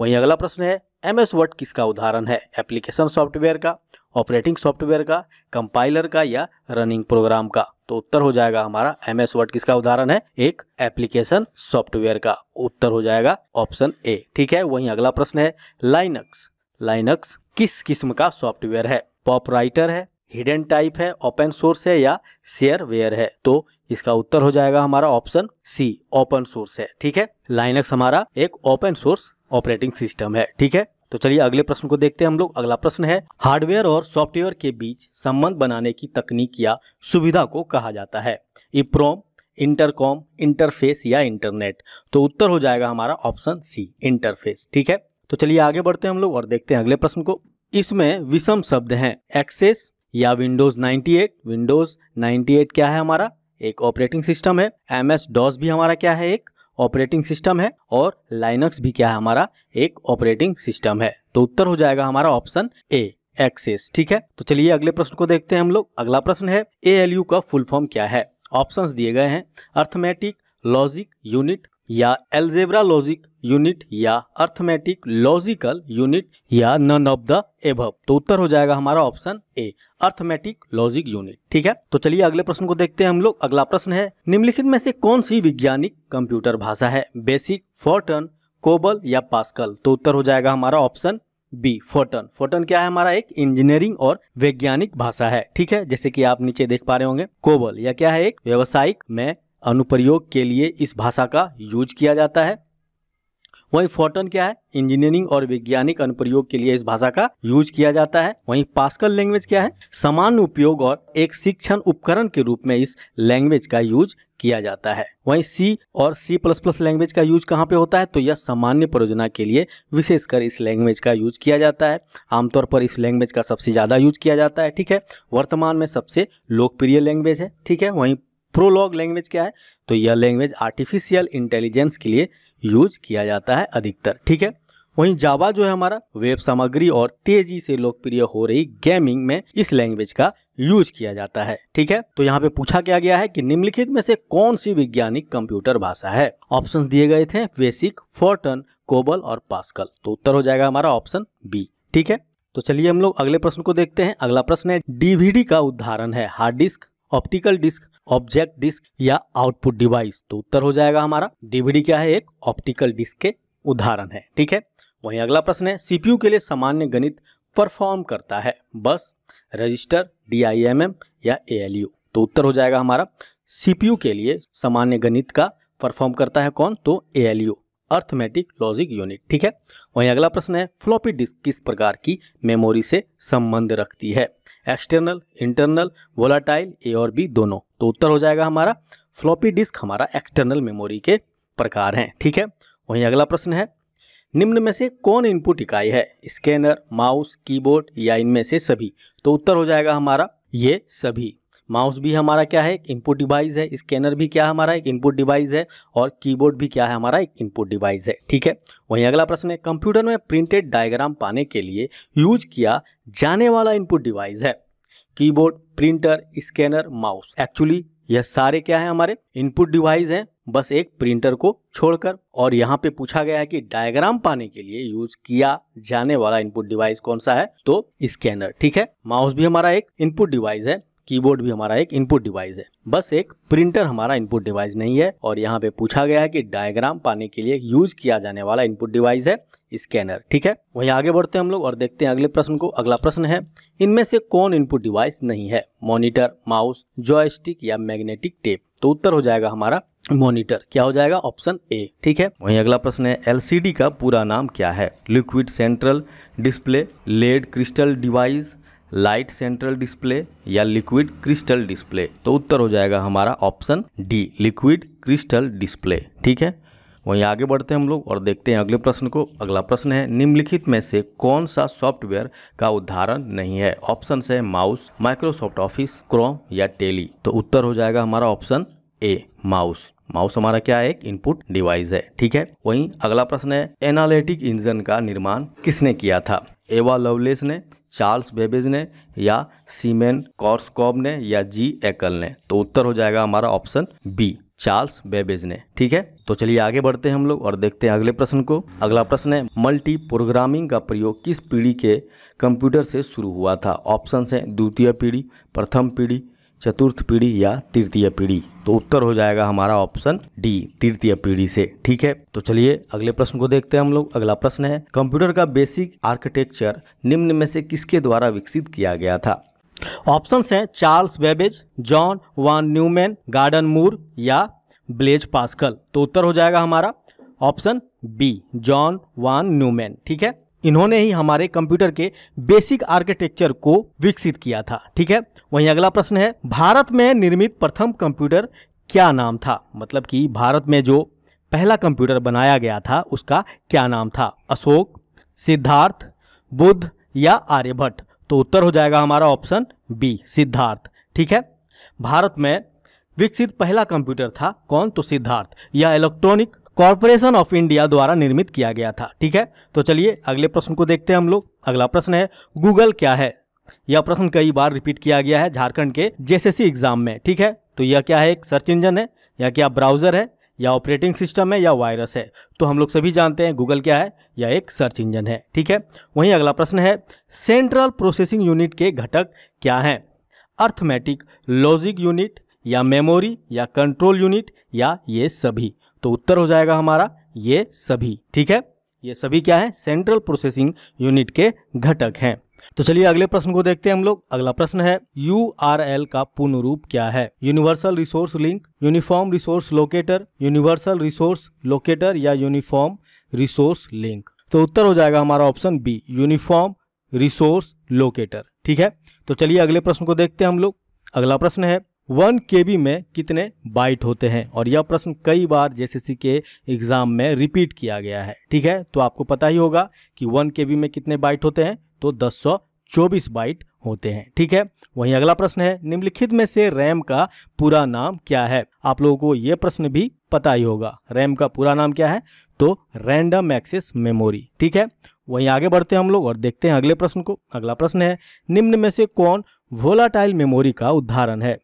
वहीं अगला प्रश्न है, MS वर्ड किसका उदाहरण है? एप्लीकेशन सॉफ्टवेयर का, ऑपरेटिंग सॉफ्टवेयर का, कंपाइलर का या रनिंग प्रोग्राम का? तो उत्तर हो जाएगा हमारा MS वर्ड किसका उदाहरण है? एक एप्लीकेशन सॉफ्टवेयर का। उत्तर हो जाएगा ऑप्शन ए। ठीक है, वहीं अगला प्रश्न है, लाइनक्स किस किस्म का सॉफ्टवेयर है? पॉप राइटर है, हिडन टाइप है, ओपन सोर्स है या शेयरवेयर है? तो इसका उत्तर हो जाएगा हमारा ऑप्शन सी, ओपन सोर्स है। ठीक है, लाइनक्स हमारा एक ओपन सोर्स ऑपरेटिंग सिस्टम है। ठीक है, तो चलिए अगले प्रश्न को देखते हैं हम लोग। अगला प्रश्न है, हार्डवेयर और सॉफ्टवेयर के बीच संबंध बनाने की तकनीक या सुविधा को कहा जाता है इप्रोम, इंटरकॉम, इंटरफेस या इंटरनेट? तो उत्तर हो जाएगा हमारा ऑप्शन सी, इंटरफेस। ठीक है, तो चलिए आगे बढ़ते हैं हम लोग और देखते हैं अगले प्रश्न को। इसमें विषम शब्द हैं एक्सेस या विंडोज 98। विंडोज 98 क्या है हमारा? एक ऑपरेटिंग सिस्टम है। MS-DOS भी हमारा क्या है? एक ऑपरेटिंग सिस्टम है। और लाइनक्स भी क्या है हमारा? एक ऑपरेटिंग सिस्टम है। तो उत्तर हो जाएगा हमारा ऑप्शन ए, एक्सेस। ठीक है, तो चलिए अगले प्रश्न को देखते हैं हम लोग। अगला प्रश्न है, ALU का फुल फॉर्म क्या है? ऑप्शंस दिए गए हैं अर्थमेटिक लॉजिक यूनिट या एल्जेब्रा लॉजिक यूनिट या अर्थमेटिक लॉजिकल यूनिट या नन ऑफ द एबव? तो उत्तर हो जाएगा हमारा option A, arithmetic logic unit. ठीक है, तो चलिए अगले प्रश्न को देखते हैं हम लोग। अगला प्रश्न है, निम्नलिखित में से कौन सी वैज्ञानिक कंप्यूटर भाषा है? बेसिक, फोर्टन, कोबल या पास्कल? तो उत्तर हो जाएगा हमारा ऑप्शन बी, फोर्टन। फोर्टन क्या है हमारा? एक इंजीनियरिंग और वैज्ञानिक भाषा है। ठीक है, जैसे कि आप नीचे देख पा रहे होंगे। कोबल या क्या है? एक व्यवसायिक में अनुप्रयोग के लिए इस भाषा का यूज किया जाता है। वहीं फोर्टन क्या है? इंजीनियरिंग और वैज्ञानिक अनुप्रयोग के लिए इस भाषा का यूज किया जाता है। वहीं पास्कल लैंग्वेज क्या है? सामान्य उपयोग और एक शिक्षण उपकरण के रूप में इस लैंग्वेज का यूज किया जाता है। वहीं सी और C++ लैंग्वेज का यूज कहाँ पे होता है? तो यह सामान्य प्रयोजना के लिए विशेषकर इस लैंग्वेज का यूज किया जाता है। आमतौर पर इस लैंग्वेज का सबसे ज्यादा यूज किया जाता है। ठीक है, वर्तमान में सबसे लोकप्रिय लैंग्वेज है। ठीक है, वहीं प्रोलॉग लैंग्वेज क्या है? तो यह लैंग्वेज आर्टिफिशियल इंटेलिजेंस के लिए यूज किया जाता है अधिकतर। ठीक है, वहीं जावा जो है हमारा वेब सामग्री और तेजी से लोकप्रिय हो रही गेमिंग में इस लैंग्वेज का यूज किया जाता है। ठीक है, तो यहाँ पे पूछा क्या गया है कि निम्नलिखित में से कौन सी वैज्ञानिक कंप्यूटर भाषा है। ऑप्शंस दिए गए थे बेसिक, फोर्टन, कोबल और पास्कल। तो उत्तर हो जाएगा हमारा ऑप्शन बी। ठीक है, तो चलिए हम लोग अगले प्रश्न को देखते हैं। अगला प्रश्न है डीवीडी का उदाहरण है hard disk, optical disk, object disk या आउटपुट डिवाइस। तो उत्तर हो जाएगा हमारा डीवीडी क्या है, एक ऑप्टिकल डिस्क के उदाहरण है। ठीक है, वहीं अगला प्रश्न है सीपीयू के लिए सामान्य गणित परफॉर्म करता है बस, रजिस्टर, डीआईएमएम या एएलयू। तो उत्तर हो जाएगा हमारा सीपीयू के लिए सामान्य गणित का परफॉर्म करता है कौन, तो एएलयू, अर्थमेटिक लॉजिक यूनिट। ठीक है, वहीं अगला प्रश्न है फ्लॉपी डिस्क किस प्रकार की मेमोरी से संबंध रखती है, एक्सटर्नल, इंटरनल, वोलाटाइल, ए और बी दोनों। तो उत्तर हो जाएगा हमारा फ्लॉपी डिस्क हमारा एक्सटर्नल मेमोरी के प्रकार हैं। ठीक है, वहीं अगला प्रश्न है निम्न में से कौन इनपुट इकाई है, स्कैनर, माउस, कीबोर्ड या इनमें से सभी। तो उत्तर हो जाएगा हमारा ये सभी। माउस भी हमारा क्या है, एक इनपुट डिवाइस है, स्कैनर भी क्या हमारा एक इनपुट डिवाइस है और कीबोर्ड भी क्या है हमारा एक इनपुट डिवाइस है। ठीक है, वहीं अगला प्रश्न है कंप्यूटर में प्रिंटेड डायग्राम पाने के लिए यूज किया जाने वाला इनपुट डिवाइस है keyboard, printer, scanner, mouse. Actually यह सारे क्या है हमारे इनपुट डिवाइस हैं, बस एक प्रिंटर को छोड़कर। और यहाँ पे पूछा गया है कि डायग्राम पाने के लिए यूज किया जाने वाला इनपुट डिवाइस कौन सा है, तो स्कैनर। ठीक है, माउस भी हमारा एक इनपुट डिवाइस है, कीबोर्ड भी हमारा एक इनपुट डिवाइस है, बस एक प्रिंटर हमारा इनपुट डिवाइस नहीं है। और यहाँ पे पूछा गया है कि डायग्राम पाने के लिए यूज किया जाने वाला इनपुट डिवाइस है स्कैनर। ठीक है, वहीं आगे बढ़ते हैं हम लोग और देखते हैं अगले प्रश्न को। अगला प्रश्न है इनमें से कौन इनपुट डिवाइस नहीं है, मॉनिटर, माउस, जॉयस्टिक या मैग्नेटिक टेप। तो उत्तर हो जाएगा हमारा मॉनिटर, क्या हो जाएगा ऑप्शन ए। ठीक है, वहीं अगला प्रश्न है एलसीडी का पूरा नाम क्या है, liquid central display, led crystal device, light central display या लिक्विड क्रिस्टल डिस्प्ले। तो उत्तर हो जाएगा हमारा option D, liquid crystal display. ठीक है, वहीं आगे बढ़ते हैं हम लोग और देखते हैं अगले प्रश्न को। अगला प्रश्न है निम्नलिखित में से कौन सा सॉफ्टवेयर का उदाहरण नहीं है, ऑप्शन है माउस, माइक्रोसॉफ्ट ऑफिस, क्रोम या टेली। तो उत्तर हो जाएगा हमारा ऑप्शन ए, माउस। माउस हमारा क्या है, एक इनपुट डिवाइस है। ठीक है, वहीं अगला प्रश्न है एनालिटिक इंजन का निर्माण किसने किया था, एवा लवलेस ने, चार्ल्स बेबेज ने या सीमेन कॉर्सकॉब ने या जी एकल ने। तो उत्तर हो जाएगा हमारा ऑप्शन बी, चार्ल्स बेबेज ने। ठीक है, तो चलिए आगे बढ़ते हैं हम लोग और देखते हैं अगले प्रश्न को। अगला प्रश्न है मल्टी प्रोग्रामिंग का प्रयोग किस पीढ़ी के कंप्यूटर से शुरू हुआ था, ऑप्शन है द्वितीय पीढ़ी, प्रथम पीढ़ी, चतुर्थ पीढ़ी या तृतीय पीढ़ी। तो उत्तर हो जाएगा हमारा ऑप्शन डी, तृतीय पीढ़ी से। ठीक है, तो चलिए अगले प्रश्न को देखते हैं हम लोग। अगला प्रश्न है कंप्यूटर का बेसिक आर्किटेक्चर निम्न में से किसके द्वारा विकसित किया गया था, ऑप्शंस हैं Charles Babbage, John von Neumann, Gordon Moore या ब्लेज पास्कल। तो उत्तर हो जाएगा हमारा option B, John von Neumann. ठीक है, इन्होंने ही हमारे कंप्यूटर के बेसिक आर्किटेक्चर को विकसित किया था। ठीक है, वहीं अगला प्रश्न है भारत में निर्मित प्रथम कंप्यूटर क्या नाम था, मतलब कि भारत में जो पहला कंप्यूटर बनाया गया था उसका क्या नाम था, अशोक, सिद्धार्थ, बुद्ध या आर्यभट्ट। तो उत्तर हो जाएगा हमारा ऑप्शन बी, सिद्धार्थ। ठीक है, भारत में विकसित पहला कंप्यूटर था कौन, तो सिद्धार्थ। यह इलेक्ट्रॉनिक कॉर्पोरेशन ऑफ इंडिया द्वारा निर्मित किया गया था। ठीक है, तो चलिए अगले प्रश्न को देखते हैं हम लोग। अगला प्रश्न है गूगल क्या है, यह प्रश्न कई बार रिपीट किया गया है झारखंड के जेएसएससी एग्जाम में। ठीक है, तो यह क्या है, एक सर्च इंजन है या क्या ब्राउजर है या ऑपरेटिंग सिस्टम है या वायरस है। तो हम लोग सभी जानते हैं गूगल क्या है, यह एक सर्च इंजन है। ठीक है, वहीं अगला प्रश्न है सेंट्रल प्रोसेसिंग यूनिट के घटक क्या हैं, अर्थमेटिक लॉजिक यूनिट या मेमोरी या कंट्रोल यूनिट या ये सभी। तो उत्तर हो जाएगा हमारा ये सभी। ठीक है, ये सभी क्या है, सेंट्रल प्रोसेसिंग यूनिट के घटक हैं। तो चलिए अगले प्रश्न को देखते हैं हम लोग। अगला प्रश्न है URL का पूर्ण रूप क्या है, universal resource link, uniform resource locator, universal resource locator या यूनिफॉर्म रिसोर्स लिंक। तो उत्तर हो जाएगा हमारा option B, uniform resource locator. ठीक है, तो चलिए अगले प्रश्न को देखते हैं हम लोग। अगला प्रश्न है 1 KB में कितने बाइट होते हैं, और यह प्रश्न कई बार जेएसएससी के एग्जाम में रिपीट किया गया है। ठीक है, तो आपको पता ही होगा कि 1 KB में कितने बाइट होते हैं, तो 1024 बाइट होते हैं। ठीक है, वहीं अगला प्रश्न है निम्नलिखित में से रैम का पूरा नाम क्या है, आप लोगों को यह प्रश्न भी पता ही होगा, रैम का पूरा नाम क्या है, तो रैंडम एक्सेस मेमोरी। ठीक है, वहीं आगे बढ़ते हैं हम लोग और देखते हैं अगले प्रश्न को। अगला प्रश्न है, निम्न में से कौन वोलाटाइल मेमोरी का उदाहरण है?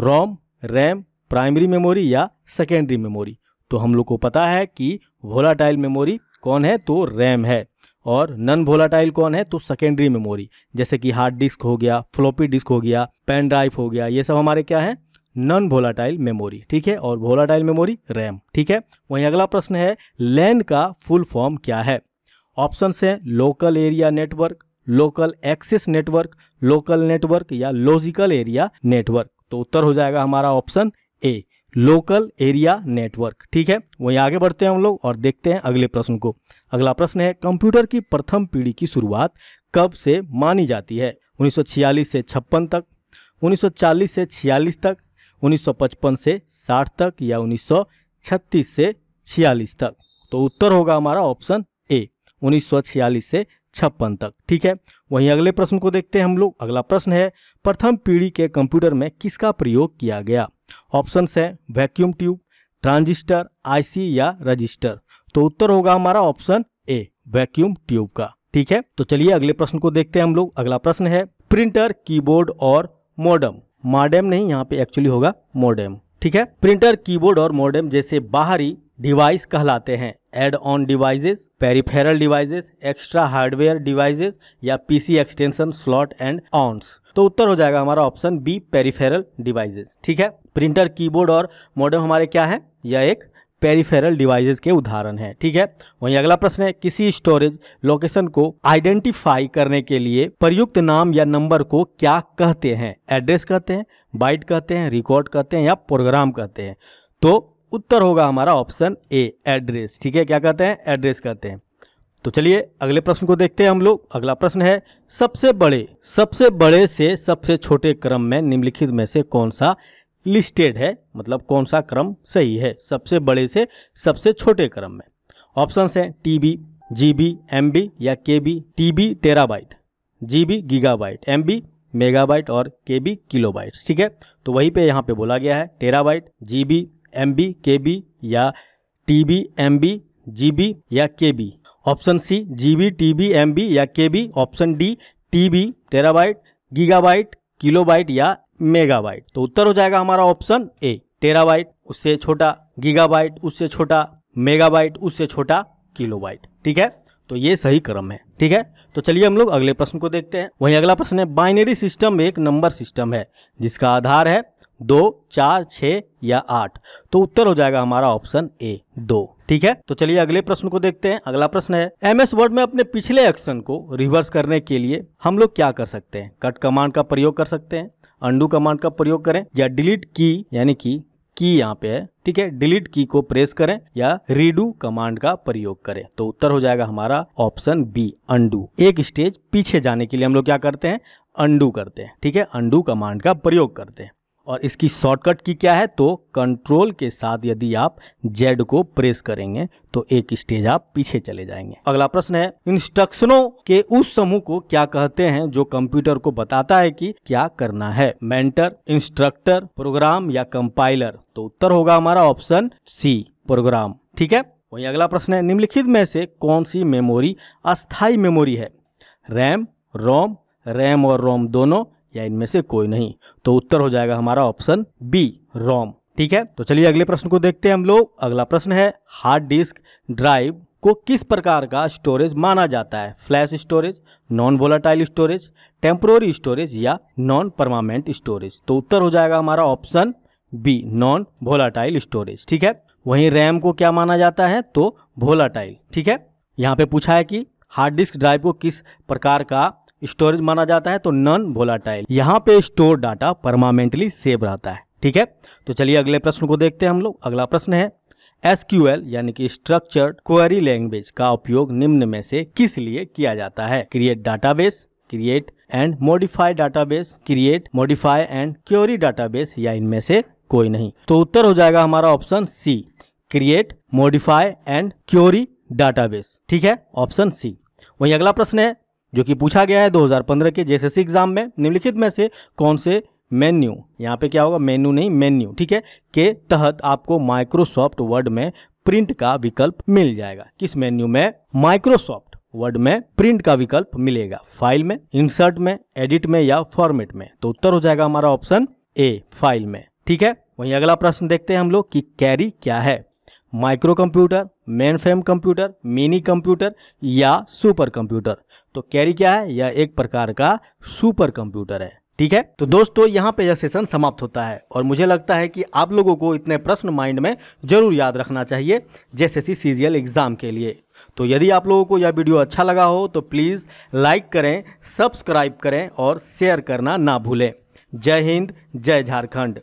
रोम, रैम, प्राइमरी मेमोरी या सेकेंडरी मेमोरी? तो हम लोग को पता है कि वोलाटाइल मेमोरी कौन है, तो रैम है, और नॉन वोलाटाइल कौन है, तो सेकेंडरी मेमोरी, जैसे कि हार्ड डिस्क हो गया, फ्लॉपी डिस्क हो गया, पेन ड्राइव हो गया, ये सब हमारे क्या है, नॉन वोलाटाइल मेमोरी। ठीक है, और वोलाटाइल मेमोरी रैम। ठीक है, वहीं अगला प्रश्न है, लैन का फुल फॉर्म क्या है? ऑप्शंस हैं local area network, local access network, local network या लॉजिकल एरिया नेटवर्क। तो उत्तर हो जाएगा हमारा option A, local area network. ठीक है, वहीं आगे बढ़ते हैं हम लोग और देखते हैं अगले प्रश्न को। अगला प्रश्न है, कंप्यूटर की प्रथम पीढ़ी की शुरुआत कब से मानी जाती है? 1946 से 56 तक, 1940 से 46 तक, 1955 से 60 तक या 1936 से 46 तक? तो उत्तर होगा हमारा ऑप्शन ए, 1946 से 56 तक। ठीक है, वहीं अगले प्रश्न को देखते हैं हम लोग। अगला प्रश्न है, प्रथम पीढ़ी के कंप्यूटर में किसका प्रयोग किया गया? ऑप्शंस है वैक्यूम ट्यूब, ट्रांजिस्टर, आईसी या रजिस्टर? तो उत्तर होगा हमारा ऑप्शन ए, वैक्यूम ट्यूब का। ठीक है, तो चलिए अगले प्रश्न को देखते हैं हम लोग। अगला प्रश्न है, प्रिंटर, कीबोर्ड और मॉडेम, मॉडेम नहीं यहाँ पे एक्चुअली होगा मॉडेम। ठीक है, प्रिंटर, कीबोर्ड और मॉडेम जैसे बाहरी डिवाइस कहलाते हैं add on devices, peripheral devices, extra hardware devices या PC extension slot and ons? तो उत्तर हो जाएगा हमारा ऑप्शन बी, पेरिफेरल डिवाइसेस। ठीक है, प्रिंटर, कीबोर्ड और मॉडेम हमारे क्या है, यह एक पेरिफेरल डिवाइसेस के उदाहरण है। ठीक है, वहीं अगला प्रश्न है, किसी स्टोरेज लोकेशन को आइडेंटिफाई करने के लिए प्रयुक्त नाम या नंबर को क्या कहते हैं? एड्रेस कहते हैं, बाइट कहते हैं, रिकॉर्ड कहते हैं या प्रोग्राम कहते हैं? तो उत्तर होगा हमारा ऑप्शन ए, एड्रेस। ठीक है, क्या कहते हैं, एड्रेस कहते हैं। तो चलिए अगले प्रश्न को देखते हैं हम लोग। अगला प्रश्न है, सबसे बड़े से सबसे छोटे क्रम में निम्नलिखित में से कौन सा लिस्टेड है, मतलब कौन सा क्रम सही है सबसे बड़े से सबसे छोटे क्रम में? ऑप्शंस हैं टीबी, जीबी, एमबी या KB? TB terabyte, GB gigabyte, MB megabyte और केबी किलोबाइट। ठीक है, तो वहीं पे यहाँ पे बोला गया है टेराबाइट, जीबी, एमबी, केबी या टीबी, एमबी, जीबी या KB? Option C GB, TB, MB या KB? Option D TB terabyte, gigabyte, kilobyte या मेगाबाइट? तो उत्तर हो जाएगा हमारा ऑप्शन ए, टेराबाइट, उससे छोटा गीगाबाइट, उससे छोटा मेगाबाइट, उससे छोटा किलोबाइट। ठीक है, तो ये सही क्रम है। ठीक है, तो चलिए हम लोग अगले प्रश्न को देखते हैं। वहीं अगला प्रश्न है, बाइनरी सिस्टम एक नंबर सिस्टम है जिसका आधार है 2, 4, 6 या 8? तो उत्तर हो जाएगा हमारा ऑप्शन ए, 2। ठीक है, तो चलिए अगले प्रश्न को देखते हैं। अगला प्रश्न है, एमएस वर्ड में अपने पिछले एक्शन को रिवर्स करने के लिए हम लोग क्या कर सकते हैं? कट कमांड का प्रयोग कर सकते हैं, अंडू कमांड का प्रयोग करें या डिलीट की, यानी कि की यहाँ पे है, ठीक है, डिलीट की को प्रेस करें या रीडू कमांड का प्रयोग करें? तो उत्तर हो जाएगा हमारा ऑप्शन बी, अंडू। एक स्टेज पीछे जाने के लिए हम लोग क्या करते हैं, अंडू करते हैं। ठीक है, अंडू कमांड का प्रयोग करते हैं। और इसकी शॉर्टकट की क्या है, तो कंट्रोल के साथ यदि आप जेड को प्रेस करेंगे तो एक स्टेज आप पीछे चले जाएंगे। अगला प्रश्न है, इंस्ट्रक्शनों के उस समूह को क्या कहते हैं जो कंप्यूटर को बताता है कि क्या करना है? मेंटर, इंस्ट्रक्टर, प्रोग्राम या कंपाइलर? तो उत्तर होगा हमारा ऑप्शन सी, प्रोग्राम। ठीक है, वहीं अगला प्रश्न है, निम्नलिखित में से कौन सी मेमोरी अस्थायी मेमोरी है? रैम, रोम, रैम और रोम दोनों या इनमें से कोई नहीं? तो उत्तर हो जाएगा हमारा ऑप्शन बी, रोम। ठीक है, तो चलिए अगले प्रश्न को देखते हैं हम लोग। अगला प्रश्न है, हार्ड डिस्क ड्राइव को किस प्रकार का स्टोरेज माना जाता है? Flash storage, non volatile storage, temporary storage या नॉन परमानेंट स्टोरेज? तो उत्तर हो जाएगा हमारा option B, non volatile storage. ठीक है, वहीं रैम को क्या माना जाता है, तो वोलेटाइल। ठीक है, यहाँ पे पूछा है कि हार्ड डिस्क ड्राइव को किस प्रकार का स्टोरेज माना जाता है, तो नॉन वोलेटाइल। यहाँ पे स्टोर डाटा परमानेंटली सेव रहता है। ठीक है, तो चलिए अगले प्रश्न को देखते हैं हम लोग। अगला प्रश्न है, एसक्यूएल यानी कि स्ट्रक्चर्ड क्वेरी लैंग्वेज का उपयोग निम्न में से किस लिए किया जाता है? Create database, create and modify database, create, modify and query database या इनमें से कोई नहीं? तो उत्तर हो जाएगा हमारा option C, create, modify and query database. ठीक है, ऑप्शन सी। वहीं अगला प्रश्न है जो कि पूछा गया है 2015 के जेएसएससी एग्जाम में, निम्नलिखित में से कौन से मेन्यू, यहाँ पे क्या होगा, मेन्यू नहीं, मेन्यू, ठीक है, के तहत आपको माइक्रोसॉफ्ट वर्ड में प्रिंट का विकल्प मिल जाएगा। किस मेन्यू में? माइक्रोसॉफ्ट वर्ड में प्रिंट का विकल्प मिलेगा, फाइल में, इंसर्ट में, एडिट में या फॉर्मेट में। तो उत्तर हो जाएगा हमारा ऑप्शन ए, फाइल में। ठीक है, वहीं अगला प्रश्न देखते हैं हम लोग कि कैरी क्या है। Micro computer, mainframe computer, mini computer या सुपर कंप्यूटर। तो कैरी क्या है? यह एक प्रकार का सुपर कंप्यूटर है। ठीक है, तो दोस्तों यहाँ पे यह सेशन समाप्त होता है और मुझे लगता है कि आप लोगों को इतने प्रश्न माइंड में जरूर याद रखना चाहिए जेएसएससी सीजीएल एग्जाम के लिए। तो यदि आप लोगों को यह वीडियो अच्छा लगा हो तो प्लीज़ लाइक करें, सब्सक्राइब करें और शेयर करना ना भूलें। जय हिंद, जय झारखंड।